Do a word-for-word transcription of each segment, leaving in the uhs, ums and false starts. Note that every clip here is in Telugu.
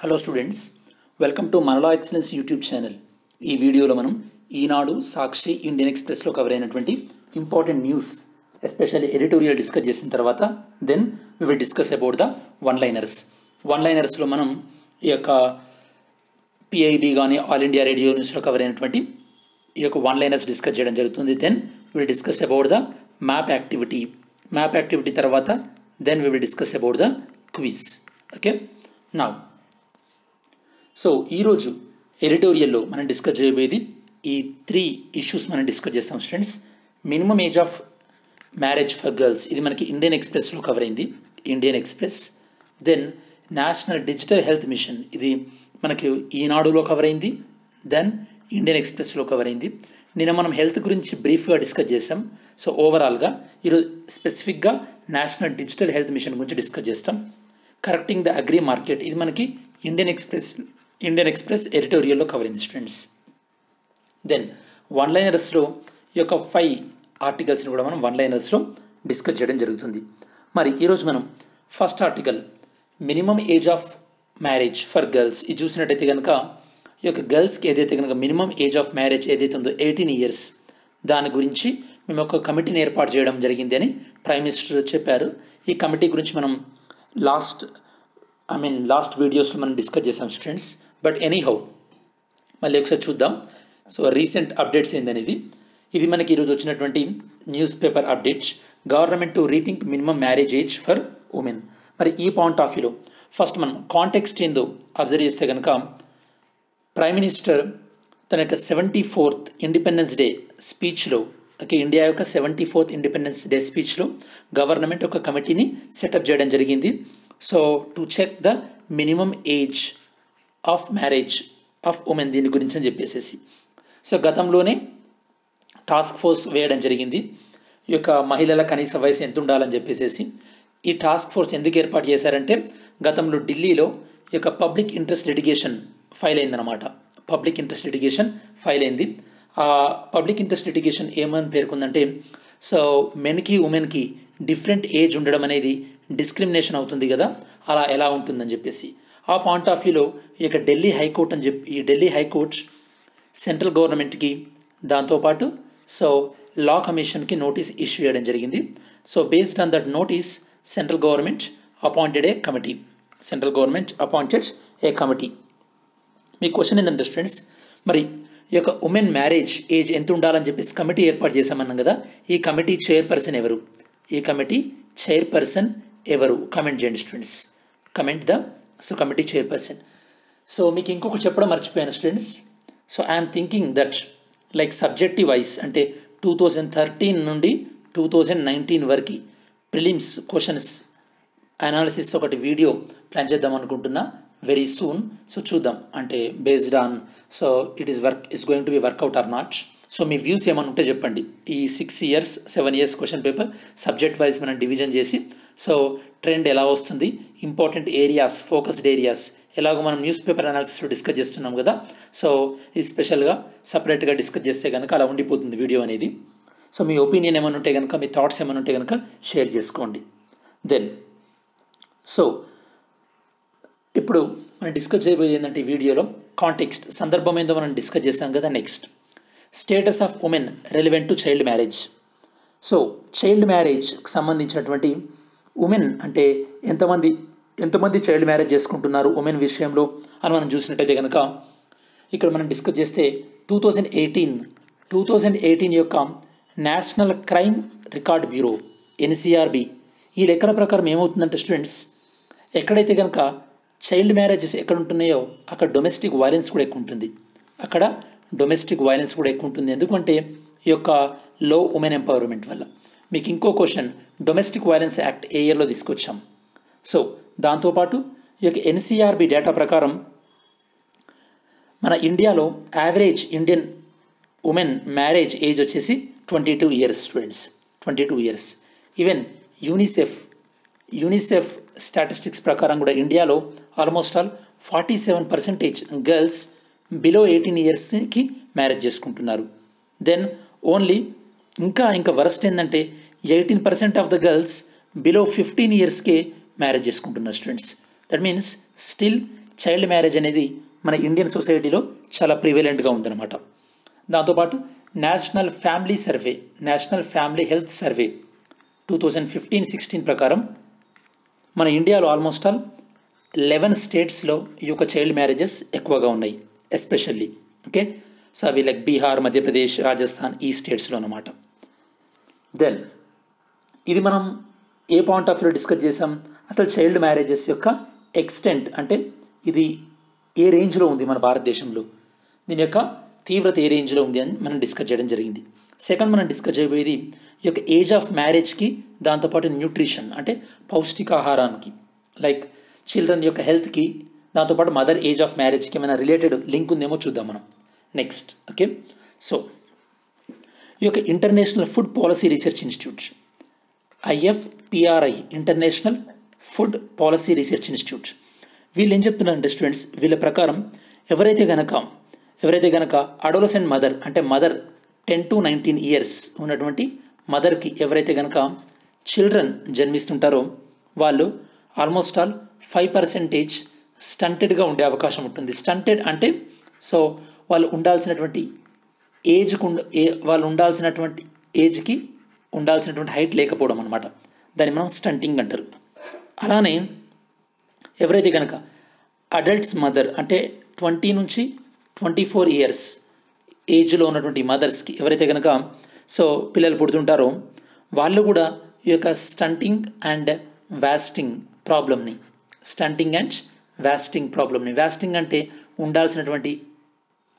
హలో స్టూడెంట్స్, వెల్కమ్ టు మనలా ఎక్సలెన్స్ యూట్యూబ్ ఛానల్. ఈ వీడియోలో మనం ఈనాడు, సాక్షి, ఇండియన్ ఎక్స్ప్రెస్లో కవర్ అయినటువంటి important news, especially editorial discuss చేసిన తర్వాత then we will discuss about the one liners. One లైనర్స్లో మనం ఈ యొక్క పిఐబి కానీ ఆల్ ఇండియా రేడియో న్యూస్లో కవర్ అయినటువంటి ఈ యొక్క వన్ లైనర్స్ డిస్కస్ చేయడం జరుగుతుంది. Then we will discuss about the map activity. Map activity తర్వాత then we will discuss about the quiz. Okay, నా సో ఈరోజు ఎడిటోరియల్లో మనం డిస్కస్ చేయబోయేది ఈ త్రీ ఇష్యూస్ మనం డిస్కస్ చేస్తాం students. Minimum age of marriage for girls, ఇది మనకి ఇండియన్ ఎక్స్ప్రెస్లో కవర్ అయింది, Indian express. Then national digital health machine, ఇది మనకి ఈనాడులో కవర్ అయింది, దెన్ ఇండియన్ ఎక్స్ప్రెస్లో కవర్ అయింది. నిన్న మనం హెల్త్ గురించి బ్రీఫ్గా డిస్కస్ చేసాం. సో ఓవరాల్గా ఈరోజు స్పెసిఫిక్గా నేషనల్ డిజిటల్ హెల్త్ మిషన్ గురించి డిస్కస్ చేస్తాం. కరెక్టింగ్ ద అగ్రి మార్కెట్, ఇది మనకి ఇండియన్ ఎక్స్ప్రెస్ ఇండియన్ ఎక్స్ప్రెస్ ఎడిటోరియల్లో కవర్ అయింది స్టూడెంట్స్. దెన్ వన్ లైనర్స్లో ఈ యొక్క ఫైవ్ ఆర్టికల్స్ని కూడా మనం వన్ లైనర్స్లో డిస్కస్ చేయడం జరుగుతుంది. మరి ఈరోజు మనం first article minimum age of marriage for girls, ఇది చూసినట్టయితే కనుక ఈ యొక్క గర్ల్స్కి ఏదైతే కనుక మినిమం ఏజ్ ఆఫ్ మ్యారేజ్ ఏదైతే ఉందో ఎయిటీన్ ఇయర్స్, దాని గురించి మేము ఒక కమిటీని ఏర్పాటు చేయడం జరిగింది అని ప్రైమ్ మినిస్టర్ చెప్పారు. ఈ కమిటీ గురించి మనం లాస్ట్ ఐ మీన్ లాస్ట్ వీడియోస్లో మనం డిస్కస్ చేసాం స్టూడెంట్స్. బట్ ఎనీ హౌ మళ్ళీ ఒకసారి చూద్దాం. సో రీసెంట్ అప్డేట్స్ ఏందనేది, ఇది మనకి ఈరోజు వచ్చినటువంటి news paper updates. Government to rethink minimum marriage age for women. మరి ఈ పాయింట్ ఆఫ్ వ్యూలో ఫస్ట్ మనం కాంటెక్స్ట్ ఏందో అబ్జర్వ్ చేస్తే కనుక, ప్రైమ్ మినిస్టర్ తన యొక్క సెవెంటీ ఫోర్త్ ఇండిపెండెన్స్ డే స్పీచ్లో, ఓకే, ఇండియా యొక్క సెవెంటీ ఫోర్త్ ఇండిపెండెన్స్ డే స్పీచ్లో గవర్నమెంట్ ఒక కమిటీని సెటప్ చేయడం జరిగింది. So to check the minimum age of marriage of women, దీని గురించి అని చెప్పేసేసి. సో గతంలోనే టాస్క్ ఫోర్స్ వేయడం జరిగింది, ఈ యొక్క మహిళల కనీస వయసు ఎంత ఉండాలని చెప్పేసేసి. ఈ టాస్క్ ఫోర్స్ ఎందుకు ఏర్పాటు చేశారంటే, గతంలో ఢిల్లీలో ఈ యొక్క పబ్లిక్ ఇంట్రెస్ట్ లిటిగేషన్ ఫైల్ అయిందనమాట. పబ్లిక్ ఇంట్రెస్ట్ లిటిగేషన్ ఫైల్ అయింది. ఆ పబ్లిక్ ఇంట్రెస్ట్ లిటిగేషన్ ఏమని పేర్కొందంటే, సో మెన్కి ఉమెన్కి డిఫరెంట్ ఏజ్ ఉండడం అనేది డిస్క్రిమినేషన్ అవుతుంది కదా, అలా ఎలా ఉంటుందని చెప్పేసి. ఆ పాయింట్ ఆఫ్ వ్యూలో ఈ యొక్క ఢిల్లీ హైకోర్టు అని చెప్పి, ఈ ఢిల్లీ హైకోర్టు సెంట్రల్ గవర్నమెంట్కి, దాంతోపాటు సో లా కమిషన్కి నోటీస్ ఇష్యూ చేయడం జరిగింది. So based on that notice, central government appointed a committee, central government appointed a committee. మీ క్వశ్చన్ ఏంటంటే స్టూడెంట్స్, మరి ఈ యొక్క ఉమెన్ మ్యారేజ్ ఏజ్ ఎంత ఉండాలని చెప్పేసి కమిటీ ఏర్పాటు చేశామన్నాం కదా, ఈ కమిటీ చైర్పర్సన్ ఎవరు, ఈ కమిటీ చైర్పర్సన్ ఎవరు, కమెంట్ చేయండి students, comment the so committee chairperson. So మీకు ఇంకొకటి చెప్పడం మర్చిపోయాను students. So I'm thinking that like subjective wise, అంటే టూ థౌజండ్ థర్టీన్ నుండి టూ థౌజండ్ నైన్టీన్ వరకు ప్రిలిమ్స్ క్వశ్చన్స్ అనాలిసిస్ ఒకటి వీడియో ప్లాన్ చేద్దాం అనుకుంటున్నా వెరీ సూన్. సో చూద్దాం, అంటే based on so it is work is going to be work out or not. So మీ వ్యూస్ ఏమైనా ఉంటే చెప్పండి. ఈ six years seven years question paper subject wise మనం డివిజన్ చేసి, సో ట్రెండ్ ఎలా వస్తుంది, ఇంపార్టెంట్ ఏరియాస్, ఫోకస్డ్ ఏరియాస్, ఎలాగో మనం న్యూస్ పేపర్ అనాలిసిస్లో డిస్కస్ చేస్తున్నాం కదా, సో ఇది స్పెషల్గా సపరేట్గా డిస్కస్ చేస్తే కనుక అలా ఉండిపోతుంది వీడియో అనేది. సో మీ ఒపీనియన్ ఏమైనా ఉంటే కనుక, మీ థాట్స్ ఏమైనా ఉంటే కనుక షేర్ చేసుకోండి. దెన్ సో ఇప్పుడు మనం డిస్కస్ చేయబోయేది ఏంటంటే ఈ వీడియోలో కాంటెక్స్ట్, సందర్భం ఏందో మనం డిస్కస్ చేసాం కదా. Next status of women relevant to child marriage. So child మ్యారేజ్కి సంబంధించినటువంటి ఉమెన్ అంటే ఎంతమంది ఎంతమంది చైల్డ్ మ్యారేజ్ చేసుకుంటున్నారు ఉమెన్ విషయంలో అని మనం చూసినట్టయితే కనుక, ఇక్కడ మనం డిస్కస్ చేస్తే two thousand eighteen two thousand eighteen యొక్క national crime record bureau NCRB ఈ లెక్కల ప్రకారం ఏమవుతుందంటే స్టూడెంట్స్, ఎక్కడైతే కనుక చైల్డ్ మ్యారేజెస్ ఎక్కడ ఉంటున్నాయో అక్కడ డొమెస్టిక్ వైలెన్స్ కూడా ఎక్కువ ఉంటుంది, అక్కడ డొమెస్టిక్ వైలెన్స్ కూడా ఎక్కువ ఉంటుంది. ఎందుకంటే ఈ యొక్క లో ఉమెన్ ఎంపవర్మెంట్ వల్ల. మీకు ఇంకో క్వశ్చన్, డొమెస్టిక్ వైలెన్స్ యాక్ట్ ఏ ఇయర్లో తీసుకొచ్చాం. సో దాంతోపాటు ఈ యొక్క ఎన్సీఆర్బి డేటా ప్రకారం మన ఇండియాలో average Indian women marriage age వచ్చేసి twenty two years students, twenty two years. Even UNICEF UNICEF statistics ప్రకారం కూడా ఇండియాలో almost all forty seven percentage girls below eighteen ఇయర్స్కి మ్యారేజ్ చేసుకుంటున్నారు. దెన్ ఓన్లీ ఇంకా ఇంకా వరస్ట్ ఏంటంటే eighteen percent of the girls below fifteen ఇయర్స్కే మ్యారేజ్ చేసుకుంటున్నారు students. That means still child marriage అనేది మన ఇండియన్ సొసైటీలో చాలా ప్రివలెంట్గా ఉందన్నమాట. దాంతోపాటు national family survey national family health survey two thousand fifteen sixteen ప్రకారం మన ఇండియాలో ఆల్మోస్ట్ ఆల్ లెవెన్ స్టేట్స్లో ఈ యొక్క చైల్డ్ మ్యారేజెస్ ఎక్కువగా ఉన్నాయి, ఎస్పెషల్లీ ఓకే. సో అవి లైక్ బీహార్, మధ్యప్రదేశ్, రాజస్థాన్ ఈ స్టేట్స్లో అన్నమాట. దెన్ ఇది మనం ఏ పాయింట్ ఆఫ్ వ్యూలో డిస్కస్ చేసాం, అసలు చైల్డ్ మ్యారేజెస్ యొక్క ఎక్స్టెంట్ అంటే ఇది ఏ రేంజ్లో ఉంది మన భారతదేశంలో, దీని యొక్క తీవ్రత ఏ రేంజ్లో ఉంది అని మనం డిస్కస్ చేయడం జరిగింది. సెకండ్ మనం డిస్కస్ చేయబోయేది ఈ యొక్క ఏజ్ ఆఫ్ మ్యారేజ్కి, దాంతోపాటు న్యూట్రిషన్ అంటే పౌష్టికాహారానికి, లైక్ చిల్డ్రన్ యొక్క హెల్త్కి, దాంతోపాటు మదర్ ఏజ్ ఆఫ్ మ్యారేజ్కి ఏమైనా రిలేటెడ్ లింక్ ఉందేమో చూద్దాం మనం నెక్స్ట్. ఓకే, సో ఈ యొక్క international food policy research institute IFPRI international food policy research institute వీళ్ళు ఏం చెప్తున్నారంటే స్టూడెంట్స్, వీళ్ళ ప్రకారం ఎవరైతే కనుక ఎవరైతే కనుక అడోలసెంట్ మదర్ అంటే mother ten to nineteen years ఉన్నటువంటి మదర్కి ఎవరైతే కనుక చిల్డ్రన్ జన్మిస్తుంటారో వాళ్ళు ఆల్మోస్ట్ ఆల్ ఫైవ్ పర్సెంటేజ్ స్టంటెడ్గా ఉండే అవకాశం ఉంటుంది. స్టంటెడ్ అంటే సో వాళ్ళు ఉండాల్సినటువంటి ఏజ్కు వాళ్ళు ఉండాల్సినటువంటి ఏజ్కి ఉండాల్సినటువంటి హైట్ లేకపోవడం అనమాట, దాన్ని మనం స్టంటింగ్ అంటారు. అలానే ఎవరైతే కనుక అడల్ట్స్ మదర్ అంటే ట్వంటీ నుంచి ట్వంటీ ఫోర్ ఇయర్స్ ఏజ్లో ఉన్నటువంటి మదర్స్కి ఎవరైతే కనుక సో పిల్లలు పుడుతుంటారో వాళ్ళు కూడా ఈ యొక్క స్టంటింగ్ అండ్ వ్యాస్టింగ్ ప్రాబ్లమ్ని స్టంటింగ్ అండ్ వ్యాస్టింగ్ ప్రాబ్లమ్ని వ్యాస్టింగ్ అంటే ఉండాల్సినటువంటి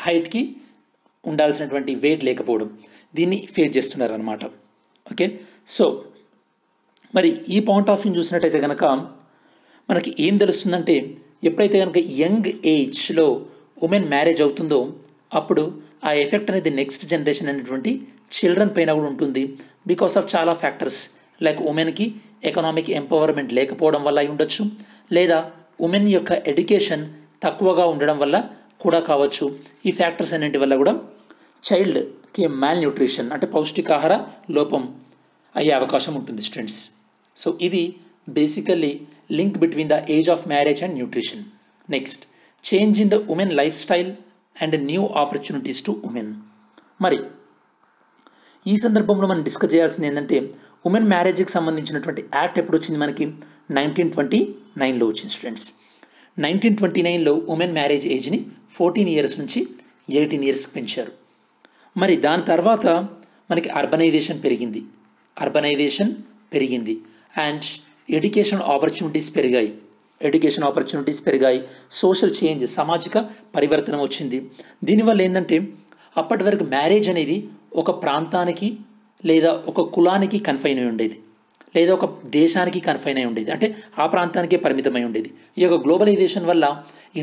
హైట్కి ఉండాల్సినటువంటి వెయిట్ లేకపోవడం దీన్ని ఫేస్ చేస్తున్నారు అనమాట. ఓకే, సో మరి ఈ పాయింట్ ఆఫ్ వ్యూ చూసినట్టయితే కనుక మనకి ఏం తెలుస్తుందంటే ఎప్పుడైతే కనుక యంగ్ ఏజ్లో ఉమెన్ మ్యారేజ్ అవుతుందో అప్పుడు ఆ ఎఫెక్ట్ అనేది నెక్స్ట్ జనరేషన్ అనేటువంటి చిల్డ్రన్ పైన కూడా ఉంటుంది. బికాస్ ఆఫ్ చాలా ఫ్యాక్టర్స్ లైక్ ఉమెన్కి ఎకనామిక్ ఎంపవర్మెంట్ లేకపోవడం వల్ల అయి ఉండొచ్చు, లేదా ఉమెన్ యొక్క ఎడ్యుకేషన్ తక్కువగా ఉండడం వల్ల కూడా కావచ్చు. ఈ ఫ్యాక్టర్స్ అన్నింటి వల్ల కూడా చైల్డ్కి మ్యాల్ న్యూట్రిషన్ అంటే పౌష్టికాహార లోపం అయ్యే అవకాశం ఉంటుంది స్టూడెంట్స్. సో ఇది basically link between the age of marriage and nutrition. Next change in the women life style and new opportunities to women. మరి ఈ సందర్భంలో మనం డిస్కస్ చేయాల్సింది ఏంటంటే ఉమెన్ మ్యారేజ్కి సంబంధించినటువంటి యాక్ట్ ఎప్పుడు వచ్చింది మనకి నైన్టీన్ ట్వంటీ నైన్లో వచ్చింది స్టూడెంట్స్. నైన్టీన్ ట్వంటీ నైన్లో ఉమెన్ మ్యారేజ్ ఏజ్ని ఫోర్టీన్ ఇయర్స్ నుంచి ఎయిటీన్ ఇయర్స్కి పెంచారు. మరి దాని తర్వాత మనకి అర్బనైజేషన్ పెరిగింది అర్బనైజేషన్ పెరిగింది అండ్ ఎడ్యుకేషన్ ఆపర్చునిటీస్ పెరిగాయి ఎడ్యుకేషన్ ఆపర్చునిటీస్ పెరిగాయి సోషల్ చేంజ్ సామాజిక పరివర్తన వచ్చింది. దీనివల్ల ఏంటంటే అప్పటి వరకు మ్యారేజ్ అనేది ఒక ప్రాంతానికి లేదా ఒక కులానికి కన్ఫైన్ అయి ఉండేది, లేదా ఒక దేశానికి కన్ఫైన్ అయి ఉండేది, అంటే ఆ ప్రాంతానికే పరిమితమై ఉండేది. ఈ యొక్క గ్లోబలైజేషన్ వల్ల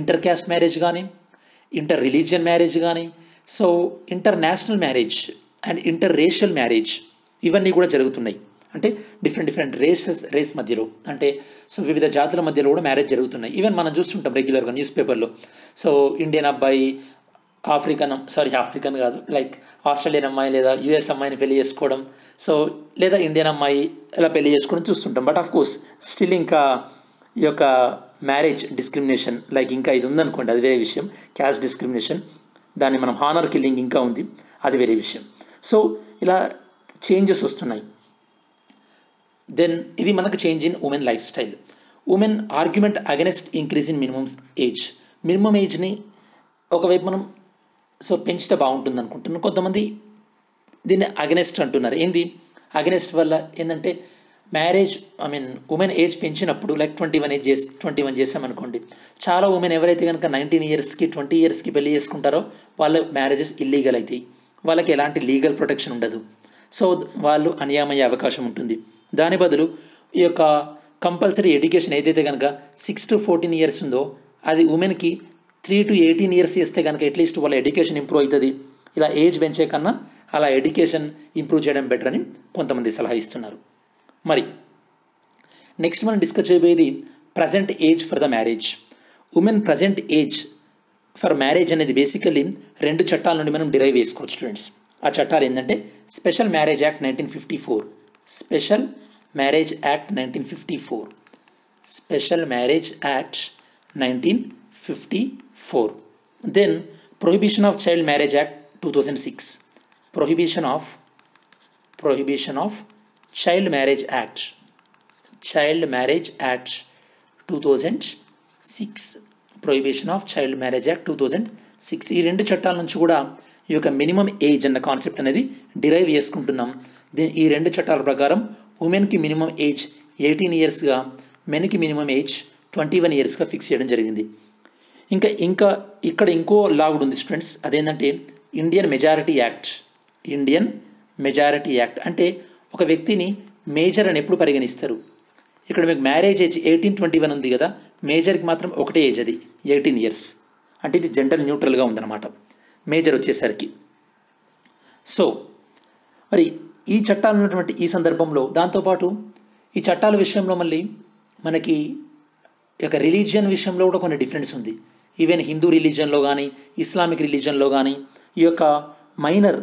ఇంటర్ క్యాస్ట్ మ్యారేజ్ కానీ, ఇంటర్ రిలీజియన్ మ్యారేజ్ కానీ, so international marriage and inter racial marriage ఇవన్నీ కూడా జరుగుతున్నాయి. అంటే డిఫరెంట్ డిఫరెంట్ రేసెస్ రేస్ మధ్యలో అంటే సో వివిధ జాతుల మధ్యలో కూడా మ్యారేజ్ జరుగుతున్నాయి. ఈవెన్ మనం చూస్తుంటాం రెగ్యులర్గా న్యూస్ పేపర్లో, సో ఇండియన్ అబ్బాయి ఆఫ్రికన్ సారీ ఆఫ్రికన్ కాదు లైక్ ఆస్ట్రేలియన్ అమ్మాయి లేదా యూఎస్ అమ్మాయిని పెళ్లి చేసుకోవడం, సో లేదా ఇండియన్ అమ్మాయి ఇలా పెళ్లి చేసుకోవడం చూస్తుంటాం. బట్ ఆఫ్ కోర్స్ స్టిల్ ఇంకా ఈ యొక్క మ్యారేజ్ డిస్క్రిమినేషన్ లైక్ ఇంకా ఇది ఉందనుకోండి, అది వేరే విషయం. క్యాస్ట్ డిస్క్రిమినేషన్ దాన్ని మనం హానర్ కిల్లింగ్ ఇంకా ఉంది, అది వేరే విషయం. సో ఇలా చేంజెస్ వస్తున్నాయి. దెన్ ఇది మనకు change in women life style. Women argument against increase in minimum age minimum ఏజ్ని ఒకవైపు మనం సో పెంచితే బాగుంటుంది అనుకుంటున్నాం. కొంతమంది దీన్ని అగెనెస్ట్ అంటున్నారు. ఏంది అగెనెస్ట్ వల్ల ఏంటంటే marriage I mean women age పెంచినప్పుడు లైక్ ట్వంటీ వన్ ఏజ్ చేసి ట్వంటీ వన్ చేసామనుకోండి, చాలా ఉమెన్ ఎవరైతే కనుక నైన్టీన్ ఇయర్స్కి ట్వంటీ ఇయర్స్కి పెళ్లి చేసుకుంటారో వాళ్ళ మ్యారేజెస్ ఇల్లీగల్ అవుతాయి, వాళ్ళకి ఎలాంటి లీగల్ ప్రొటెక్షన్ ఉండదు, సో వాళ్ళు అన్యాయమయ్యే అవకాశం ఉంటుంది. దాని బదులు ఈ యొక్క కంపల్సరీ ఎడ్యుకేషన్ ఏదైతే కనుక సిక్స్ టు ఫోర్టీన్ ఇయర్స్ ఉందో అది ఉమెన్కి త్రీ టు ఎయిటీన్ ఇయర్స్ చేస్తే కనుక అట్లీస్ట్ వాళ్ళ ఎడ్యుకేషన్ ఇంప్రూవ్ అవుతుంది. ఇలా ఏజ్ పెంచే కన్నా అలా ఎడ్యుకేషన్ ఇంప్రూవ్ చేయడం బెటర్ అని కొంతమంది సలహా ఇస్తున్నారు. మరి నెక్స్ట్ మనం డిస్కస్ చేయబోయేది present age for the marriage. Women present age for marriage అనేది బేసికల్లీ రెండు చట్టాల నుండి మనం డిరైవ్ చేసుకోవచ్చు స్టూడెంట్స్. ఆ చట్టాలు ఏంటంటే special marriage act nineteen fifty four special marriage act nineteen fifty four special marriage act nineteen fifty-four. Then Prohibition of Child Marriage Act two thousand six. Prohibition of Prohibition of Child Marriage Act. Child Marriage Act two thousand six. Prohibition of Child Marriage Act two thousand six. ఈ రెండు చట్టాల నుంచి కూడా ఈ యొక్క మినిమం ఏజ్ అన్న కాన్సెప్ట్ అనేది డిరైవ్ చేసుకుంటున్నాం. దీని ఈ రెండు చట్టాల ప్రకారం ఉమెన్కి మినిమం ఏజ్ ఎయిటీన్ ఇయర్స్గా, మెన్కి మినిమం ఏజ్ ట్వంటీ వన్ ఇయర్స్గా ఫిక్స్ చేయడం జరిగింది. ఇంకా ఇంకా ఇక్కడ ఇంకో లా కూడా ఉంది స్టూడెంట్స్, అదేంటంటే Indian majority act. Indian majority act అంటే ఒక వ్యక్తిని మేజర్ అని ఎప్పుడు పరిగణిస్తారు? ఇక్కడ మీకు marriage age eighteen twenty one ఉంది కదా, మేజర్కి మాత్రం ఒకటే ఏజ్, అది ఎయిటీన్ ఇయర్స్. అంటే ఇది జెండర్ న్యూట్రల్గా ఉందన్నమాట మేజర్ వచ్చేసరికి. సో మరి ఈ చట్టాలు ఉన్నటువంటి ఈ సందర్భంలో, దాంతోపాటు ఈ చట్టాల విషయంలో మళ్ళీ మనకి యొక్క రిలీజియన్ విషయంలో కూడా కొన్ని డిఫరెన్స్ ఉంది. ఈవెన్ హిందూ రిలీజియన్లో కానీ, ఇస్లామిక్ రిలీజియన్లో కానీ ఈ యొక్క మైనర్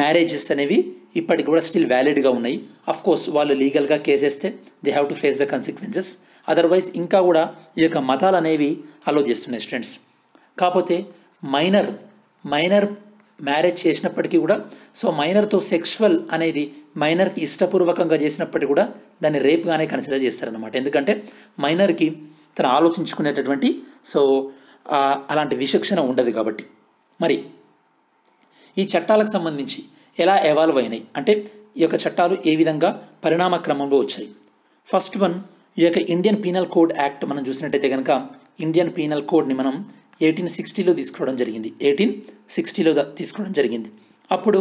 మ్యారేజెస్ అనేవి ఇప్పటికి కూడా స్టిల్ వ్యాలిడ్గా ఉన్నాయి. అఫ్కోర్స్ వాళ్ళు లీగల్గా కేసేస్తే they have to face the consequences. Otherwise ఇంకా కూడా ఈ యొక్క మతాలు అనేవి అలో చేస్తున్నాయి స్టూడెంట్స్. కాకపోతే మైనర్ మైనర్ మ్యారేజ్ చేసినప్పటికీ కూడా, సో మైనర్తో సెక్షువల్ అనేది మైనర్కి ఇష్టపూర్వకంగా చేసినప్పటికీ కూడా దాన్ని రేప్గానే కన్సిడర్ చేస్తారనమాట. ఎందుకంటే మైనర్కి తను ఆలోచించుకునేటటువంటి సో అలాంటి విచక్షణ ఉండదు కాబట్టి. మరి ఈ చట్టాలకు సంబంధించి ఎలా ఎవాల్వ్ అయినాయి అంటే ఈ యొక్క చట్టాలు ఏ విధంగా పరిణామ క్రమంలో వచ్చాయి? ఫస్ట్ వన్, ఈ యొక్క ఇండియన్ పీనల్ కోడ్ యాక్ట్ మనం చూసినట్టయితే కనుక ఇండియన్ పీనల్ కోడ్ని మనం ఎయిటీన్ సిక్స్టీలో తీసుకోవడం జరిగింది. ఎయిటీన్ సిక్స్టీలో తీసుకోవడం జరిగింది. అప్పుడు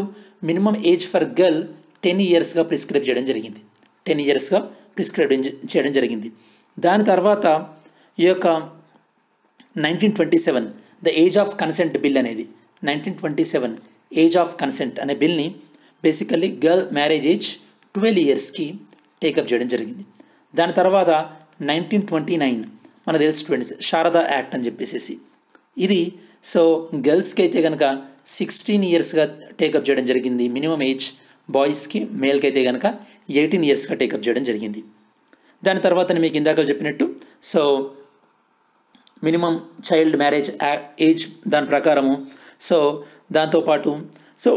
minimum age for girl ten ఇయర్స్గా ప్రిస్క్రైబ్ చేయడం జరిగింది. టెన్ ఇయర్స్గా ప్రిస్క్రైబ్ చేయడం జరిగింది. దాని తర్వాత ఈ యొక్క nineteen twenty seven the age of consent bill అనేది, nineteen twenty seven age of consent అనే బిల్ని basically girl marriage age twelve ఇయర్స్కి టేకప్ చేయడం జరిగింది. దాని తర్వాత నైన్టీన్ ట్వంటీ నైన్ మన తెలుసు స్టూడెంట్స్ శారదా యాక్ట్ అని చెప్పేసి, ఇది సో గర్ల్స్కి అయితే కనుక సిక్స్టీన్ ఇయర్స్గా టేకప్ చేయడం జరిగింది మినిమం ఏజ్. బాయ్స్కి మేల్కి అయితే కనుక ఎయిటీన్ ఇయర్స్గా టేకప్ చేయడం జరిగింది. దాని తర్వాత మీకు ఇందాక చెప్పినట్టు so minimum child marriage age దాని ప్రకారము, సో దాంతోపాటు so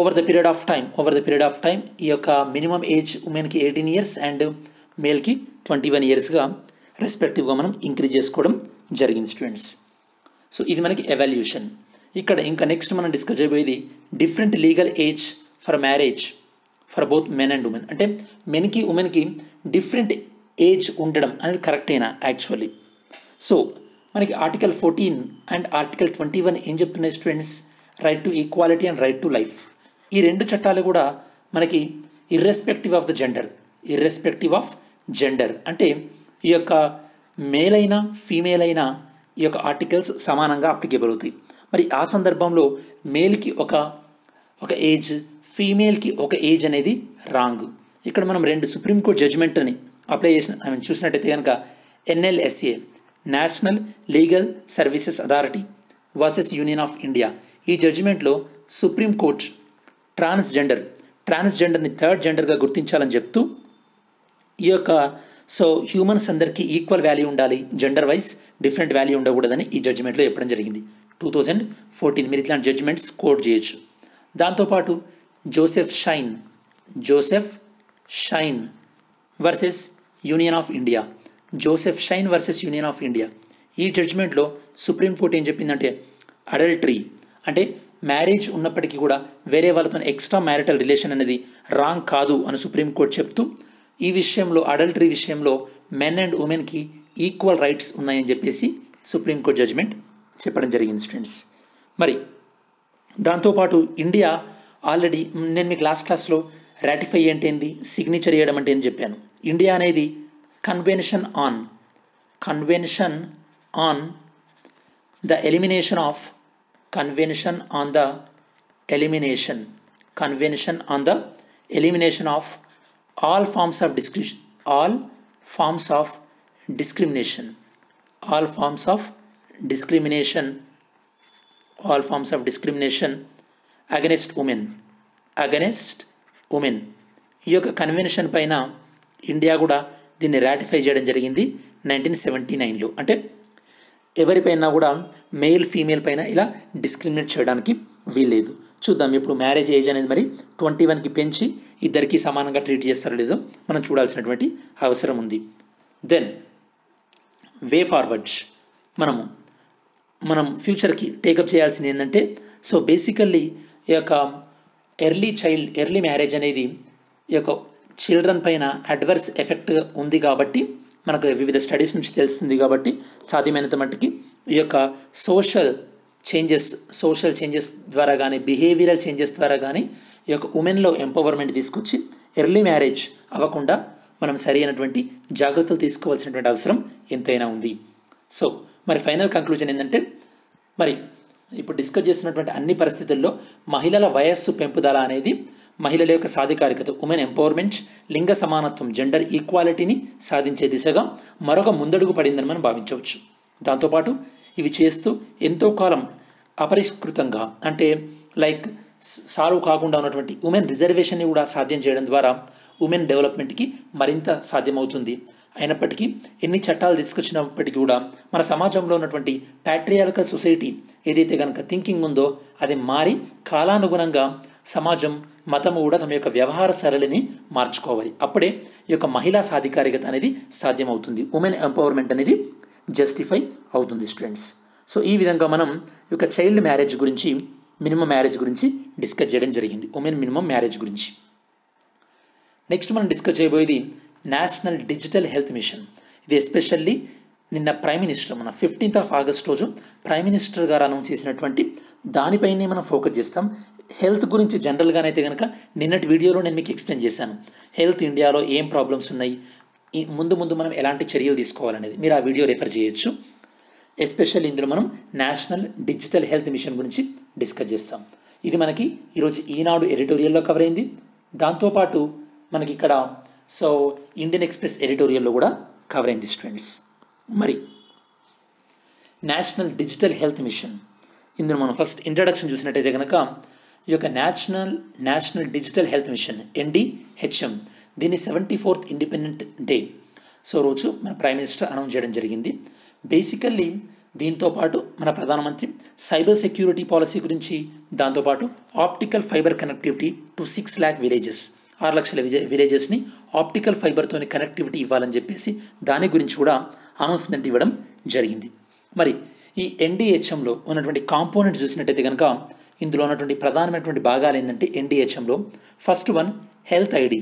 over the period of time over the period of time ఈ యొక్క మినిమం ఏజ్ ఉమెన్కి ఎయిటీన్ ఇయర్స్ అండ్ మేల్కి ట్వంటీ వన్ ఇయర్స్గా రెస్పెక్టివ్గా మనం ఇంక్రీజ్ చేసుకోవడం జరిగింది స్టూడెంట్స్. సో ఇది మనకి ఎవాల్యూషన్. ఇక్కడ ఇంకా నెక్స్ట్ మనం డిస్కస్ చేయబోయేది different legal age for marriage for both men and women. అంటే మెన్కి ఉమెన్కి డిఫరెంట్ ఏజ్ ఉండడం అనేది కరెక్టేనా యాక్చువల్లీ? సో మనకి article fourteen and article twenty one ఏం చెప్తున్నాయి students? Right to equality and right to life. ఈ రెండు చట్టాలు కూడా మనకి irrespective of the gender, irrespective of gender అంటే ఈ యొక్క మేల్ అయినా ఫీమేల్ అయినా ఈ యొక్క ఆర్టికల్స్ సమానంగా అప్లికేబుల్ అవుతాయి. మరి ఆ సందర్భంలో మేల్కి ఒక ఒక ఏజ్, ఫీమేల్కి ఒక ఏజ్ అనేది రాంగ్. ఇక్కడ మనం రెండు సుప్రీంకోర్టు జడ్జిమెంట్ని అప్లై చేసిన ఐ మీన్ చూసినట్టయితే కనుక NLSA national legal services authority versus union of India, ఈ జడ్జిమెంట్లో సుప్రీంకోర్టు ట్రాన్స్జెండర్ ట్రాన్స్జెండర్ని థర్డ్ జెండర్గా గుర్తించాలని చెప్తూ ఈ యొక్క సో హ్యూమన్స్ అందరికీ ఈక్వల్ వాల్యూ ఉండాలి, జెండర్ వైజ్ డిఫరెంట్ వాల్యూ ఉండకూడదని ఈ జడ్జిమెంట్లో చెప్పడం జరిగింది టూ థౌజండ్ ఫోర్టీన్. మీరు ఇట్లాంటి జడ్జిమెంట్స్ కోట్ చేయొచ్చు. దాంతోపాటు Joseph Shine Joseph shine versus union of India Joseph shine versus union of India ఈ జడ్జిమెంట్లో సుప్రీంకోర్టు ఏం చెప్పిందంటే అడల్టరీ అంటే మ్యారేజ్ ఉన్నప్పటికీ కూడా వేరే వాళ్ళతో ఎక్స్ట్రా మ్యారిటల్ రిలేషన్ అనేది రాంగ్ కాదు అని సుప్రీంకోర్టు చెప్తూ ఈ విషయంలో అడల్టరీ విషయంలో మెన్ అండ్ ఉమెన్కి ఈక్వల్ రైట్స్ ఉన్నాయని చెప్పేసి సుప్రీంకోర్టు జడ్జిమెంట్ చెప్పడం జరిగింది స్టూడెంట్స్. మరి దాంతోపాటు ఇండియా ఆల్రెడీ నేను మీకు లాస్ట్ క్లాస్లో రాటిఫై అంటే ఏంది, సిగ్నేచర్ చేయడం అంటే ఏంది చెప్పాను. ఇండియా అనేది convention on convention on the elimination of convention on the elimination convention on the elimination of all forms of discrimination all forms of discrimination all forms of discrimination all forms of discrimination against women against women ఈ యొక్క కన్వెన్షన్ పైన ఇండియా కూడా దీన్ని రాటిఫై చేయడం జరిగింది నైన్టీన్ సెవెంటీ నైన్లో. అంటే ఎవరిపైనా కూడా మేల్ ఫీమేల్ పైన ఇలా డిస్క్రిమినేట్ చేయడానికి వీల్లేదు. చూద్దాం ఇప్పుడు మ్యారేజ్ ఏజ్ అనేది మరి ట్వంటీ వన్కి పెంచి ఇద్దరికి సమానంగా ట్రీట్ చేస్తారో లేదో మనం చూడాల్సినటువంటి అవసరం ఉంది. దెన్ వే ఫార్వర్డ్స్ మనము మనం ఫ్యూచర్కి టేకప్ చేయాల్సింది ఏంటంటే, సో బేసికల్లీ ఈ యొక్క ఎర్లీ చైల్డ్ ఎర్లీ మ్యారేజ్ అనేది ఈ యొక్క చిల్డ్రన్ పైన అడ్వర్స్ ఎఫెక్ట్ ఉంది కాబట్టి మనకు వివిధ స్టడీస్ నుంచి తెలుస్తుంది కాబట్టి సాధ్యమైనంత మట్టుకి ఈ యొక్క సోషల్ చేంజెస్ సోషల్ చేంజెస్ ద్వారా కానీ బిహేవియరల్ చేంజెస్ ద్వారా కానీ ఈ యొక్క ఉమెన్లో ఎంపవర్మెంట్ తీసుకొచ్చి ఎర్లీ మ్యారేజ్ అవ్వకుండా మనం సరైనటువంటి జాగ్రత్తలు తీసుకోవాల్సినటువంటి అవసరం ఎంతైనా ఉంది. సో మరి ఫైనల్ కంక్లూజన్ ఏంటంటే, మరి ఇప్పుడు డిస్కస్ చేసినటువంటి అన్ని పరిస్థితుల్లో మహిళల వయస్సు పెంపుదల అనేది మహిళల యొక్క సాధికారికత ఉమెన్ ఎంపవర్మెంట్ లింగ సమానత్వం జెండర్ ఈక్వాలిటీని సాధించే దిశగా మరొక ముందడుగు పడిందని మనం భావించవచ్చు. దాంతోపాటు ఇవి చేస్తూ ఎంతో కాలం అపరిష్కృతంగా అంటే లైక్ సాల్వ్ కాకుండా ఉన్నటువంటి ఉమెన్ రిజర్వేషన్ని కూడా సాధ్యం చేయడం ద్వారా ఉమెన్ డెవలప్మెంట్కి మరింత సాధ్యమవుతుంది. అయినప్పటికీ ఎన్ని చట్టాలు తీసుకొచ్చినప్పటికీ కూడా మన సమాజంలో ఉన్నటువంటి ప్యాట్రియార్కల్ సొసైటీ ఏదైతే కనుక థింకింగ్ ఉందో అది మారి కాలానుగుణంగా సమాజం మతము కూడా తమ యొక్క వ్యవహార సరళిని మార్చుకోవాలి. అప్పుడే ఈ యొక్క మహిళా సాధికారికత అనేది సాధ్యమవుతుంది, ఉమెన్ ఎంపవర్మెంట్ అనేది జస్టిఫై అవుతుంది స్టూడెంట్స్. సో ఈ విధంగా మనం ఈ యొక్క చైల్డ్ మ్యారేజ్ గురించి మినిమం మ్యారేజ్ గురించి డిస్కస్ చేయడం జరిగింది, ఉమెన్ మినిమం మ్యారేజ్ గురించి. నెక్స్ట్ మనం డిస్కస్ చేయబోయేది నేషనల్ డిజిటల్ హెల్త్ మిషన్. ఇది ఎస్పెషల్లీ నిన్న ప్రైమ్ మినిస్టర్ మన ఫిఫ్టీన్త్ ఆఫ్ ఆగస్ట్ రోజు ప్రైమ్ మినిస్టర్ గారు అనౌన్స్ చేసినటువంటి దానిపైనే మనం ఫోకస్ చేస్తాం. హెల్త్ గురించి జనరల్గానైతే కనుక నిన్నటి వీడియోలో నేను మీకు ఎక్స్ప్లెయిన్ చేశాను హెల్త్ ఇండియాలో ఏం ప్రాబ్లమ్స్ ఉన్నాయి, ముందు ముందు మనం ఎలాంటి చర్యలు తీసుకోవాలనేది మీరు ఆ వీడియో రెఫర్ చేయొచ్చు. ఎస్పెషల్లీ ఇందులో మనం నేషనల్ డిజిటల్ హెల్త్ మిషన్ గురించి డిస్కస్ చేస్తాం. ఇది మనకి ఈరోజు ఈనాడు ఎడిటోరియల్లో కవర్ అయింది, దాంతోపాటు మనకి ఇక్కడ సో ఇండియన్ ఎక్స్ప్రెస్ ఎడిటోరియల్లో కూడా కవర్ అయింది స్టూడెంట్స్. మరి నేషనల్ డిజిటల్ హెల్త్ మిషన్ ఇందులో మనం ఫస్ట్ ఇంట్రడక్షన్ చూసినట్టయితే కనుక ఈ యొక్క national national digital health mission NDHM దీన్ని seventy fourth independent day so రోజు మన ప్రైమ్ మినిస్టర్ అనౌన్స్ చేయడం జరిగింది. బేసికల్లీ దీంతోపాటు మన ప్రధానమంత్రి సైబర్ సెక్యూరిటీ పాలసీ గురించి, దాంతోపాటు optical fibre connectivity to six lakh villages ఆరు లక్షల విజ విలేజెస్ని ఆప్టికల్ ఫైబర్తోని కనెక్టివిటీ ఇవ్వాలని చెప్పేసి దాని గురించి కూడా అనౌన్స్మెంట్ ఇవ్వడం జరిగింది. మరి ఈ ఎన్డీహెచ్ఎంలో ఉన్నటువంటి కాంపోనెంట్స్ చూసినట్టయితే కనుక ఇందులో ఉన్నటువంటి ప్రధానమైనటువంటి భాగాలు ఏంటంటే ఎన్డీహెచ్ఎంలో first one health ID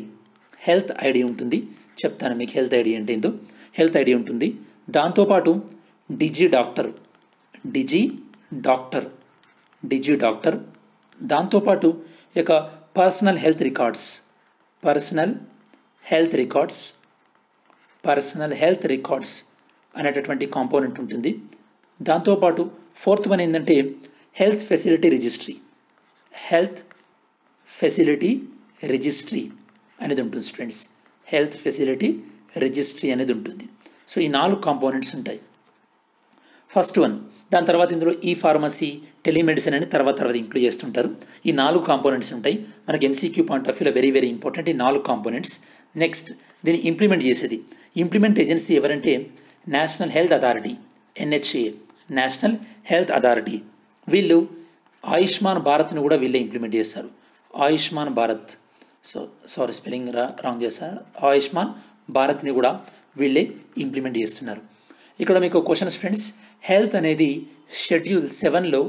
health ID ఉంటుంది, చెప్తాను మీకు హెల్త్ ఐడి అంటే ఏందో. హెల్త్ ఐడి ఉంటుంది, దాంతోపాటు digi doctor digi doctor digi doctor దాంతోపాటు ఈ యొక్క personal health records personal health records personal health records అనేటటువంటి కాంపోనెంట్ ఉంటుంది. దాంతోపాటు ఫోర్త్ వన్ ఏంటంటే health facility registry health facility registry అనేది ఉంటుంది స్టూడెంట్స్. హెల్త్ ఫెసిలిటీ రిజిస్ట్రీ అనేది ఉంటుంది. సో ఈ నాలుగు కాంపోనెంట్స్ ఉంటాయి ఫస్ట్ వన్. దాని తర్వాత ఇందులో ఈ ఫార్మసీ టెలిమెడిసిన్ అని తర్వాత తర్వాత ఇంక్లూడ్ చేస్తుంటారు. ఈ నాలుగు కాంపోనెంట్స్ ఉంటాయి మనకి ఎంసీక్యూ పాయింట్ ఆఫ్ వ్యూలో వెరీ వెరీ ఇంపార్టెంట్ ఈ నాలుగు కాంపోనెంట్స్. నెక్స్ట్ దీన్ని ఇంప్లిమెంట్ చేసేది ఇంప్లిమెంట్ ఏజెన్సీ ఎవరంటే national health authority NHA national health authority. వీళ్ళు ఆయుష్మాన్ భారత్ని కూడా వీళ్ళే ఇంప్లిమెంట్ చేస్తారు. Ayushman Bharat so sorry spelling రా రాంగ్ చేస్తారు ఆయుష్మాన్ భారత్ని కూడా వీళ్ళే ఇంప్లిమెంట్ చేస్తున్నారు. ఇక్కడ మీకు క్వశ్చన్ ఫ్రెండ్స్, హెల్త్ అనేది షెడ్యూల్ సెవెన్లో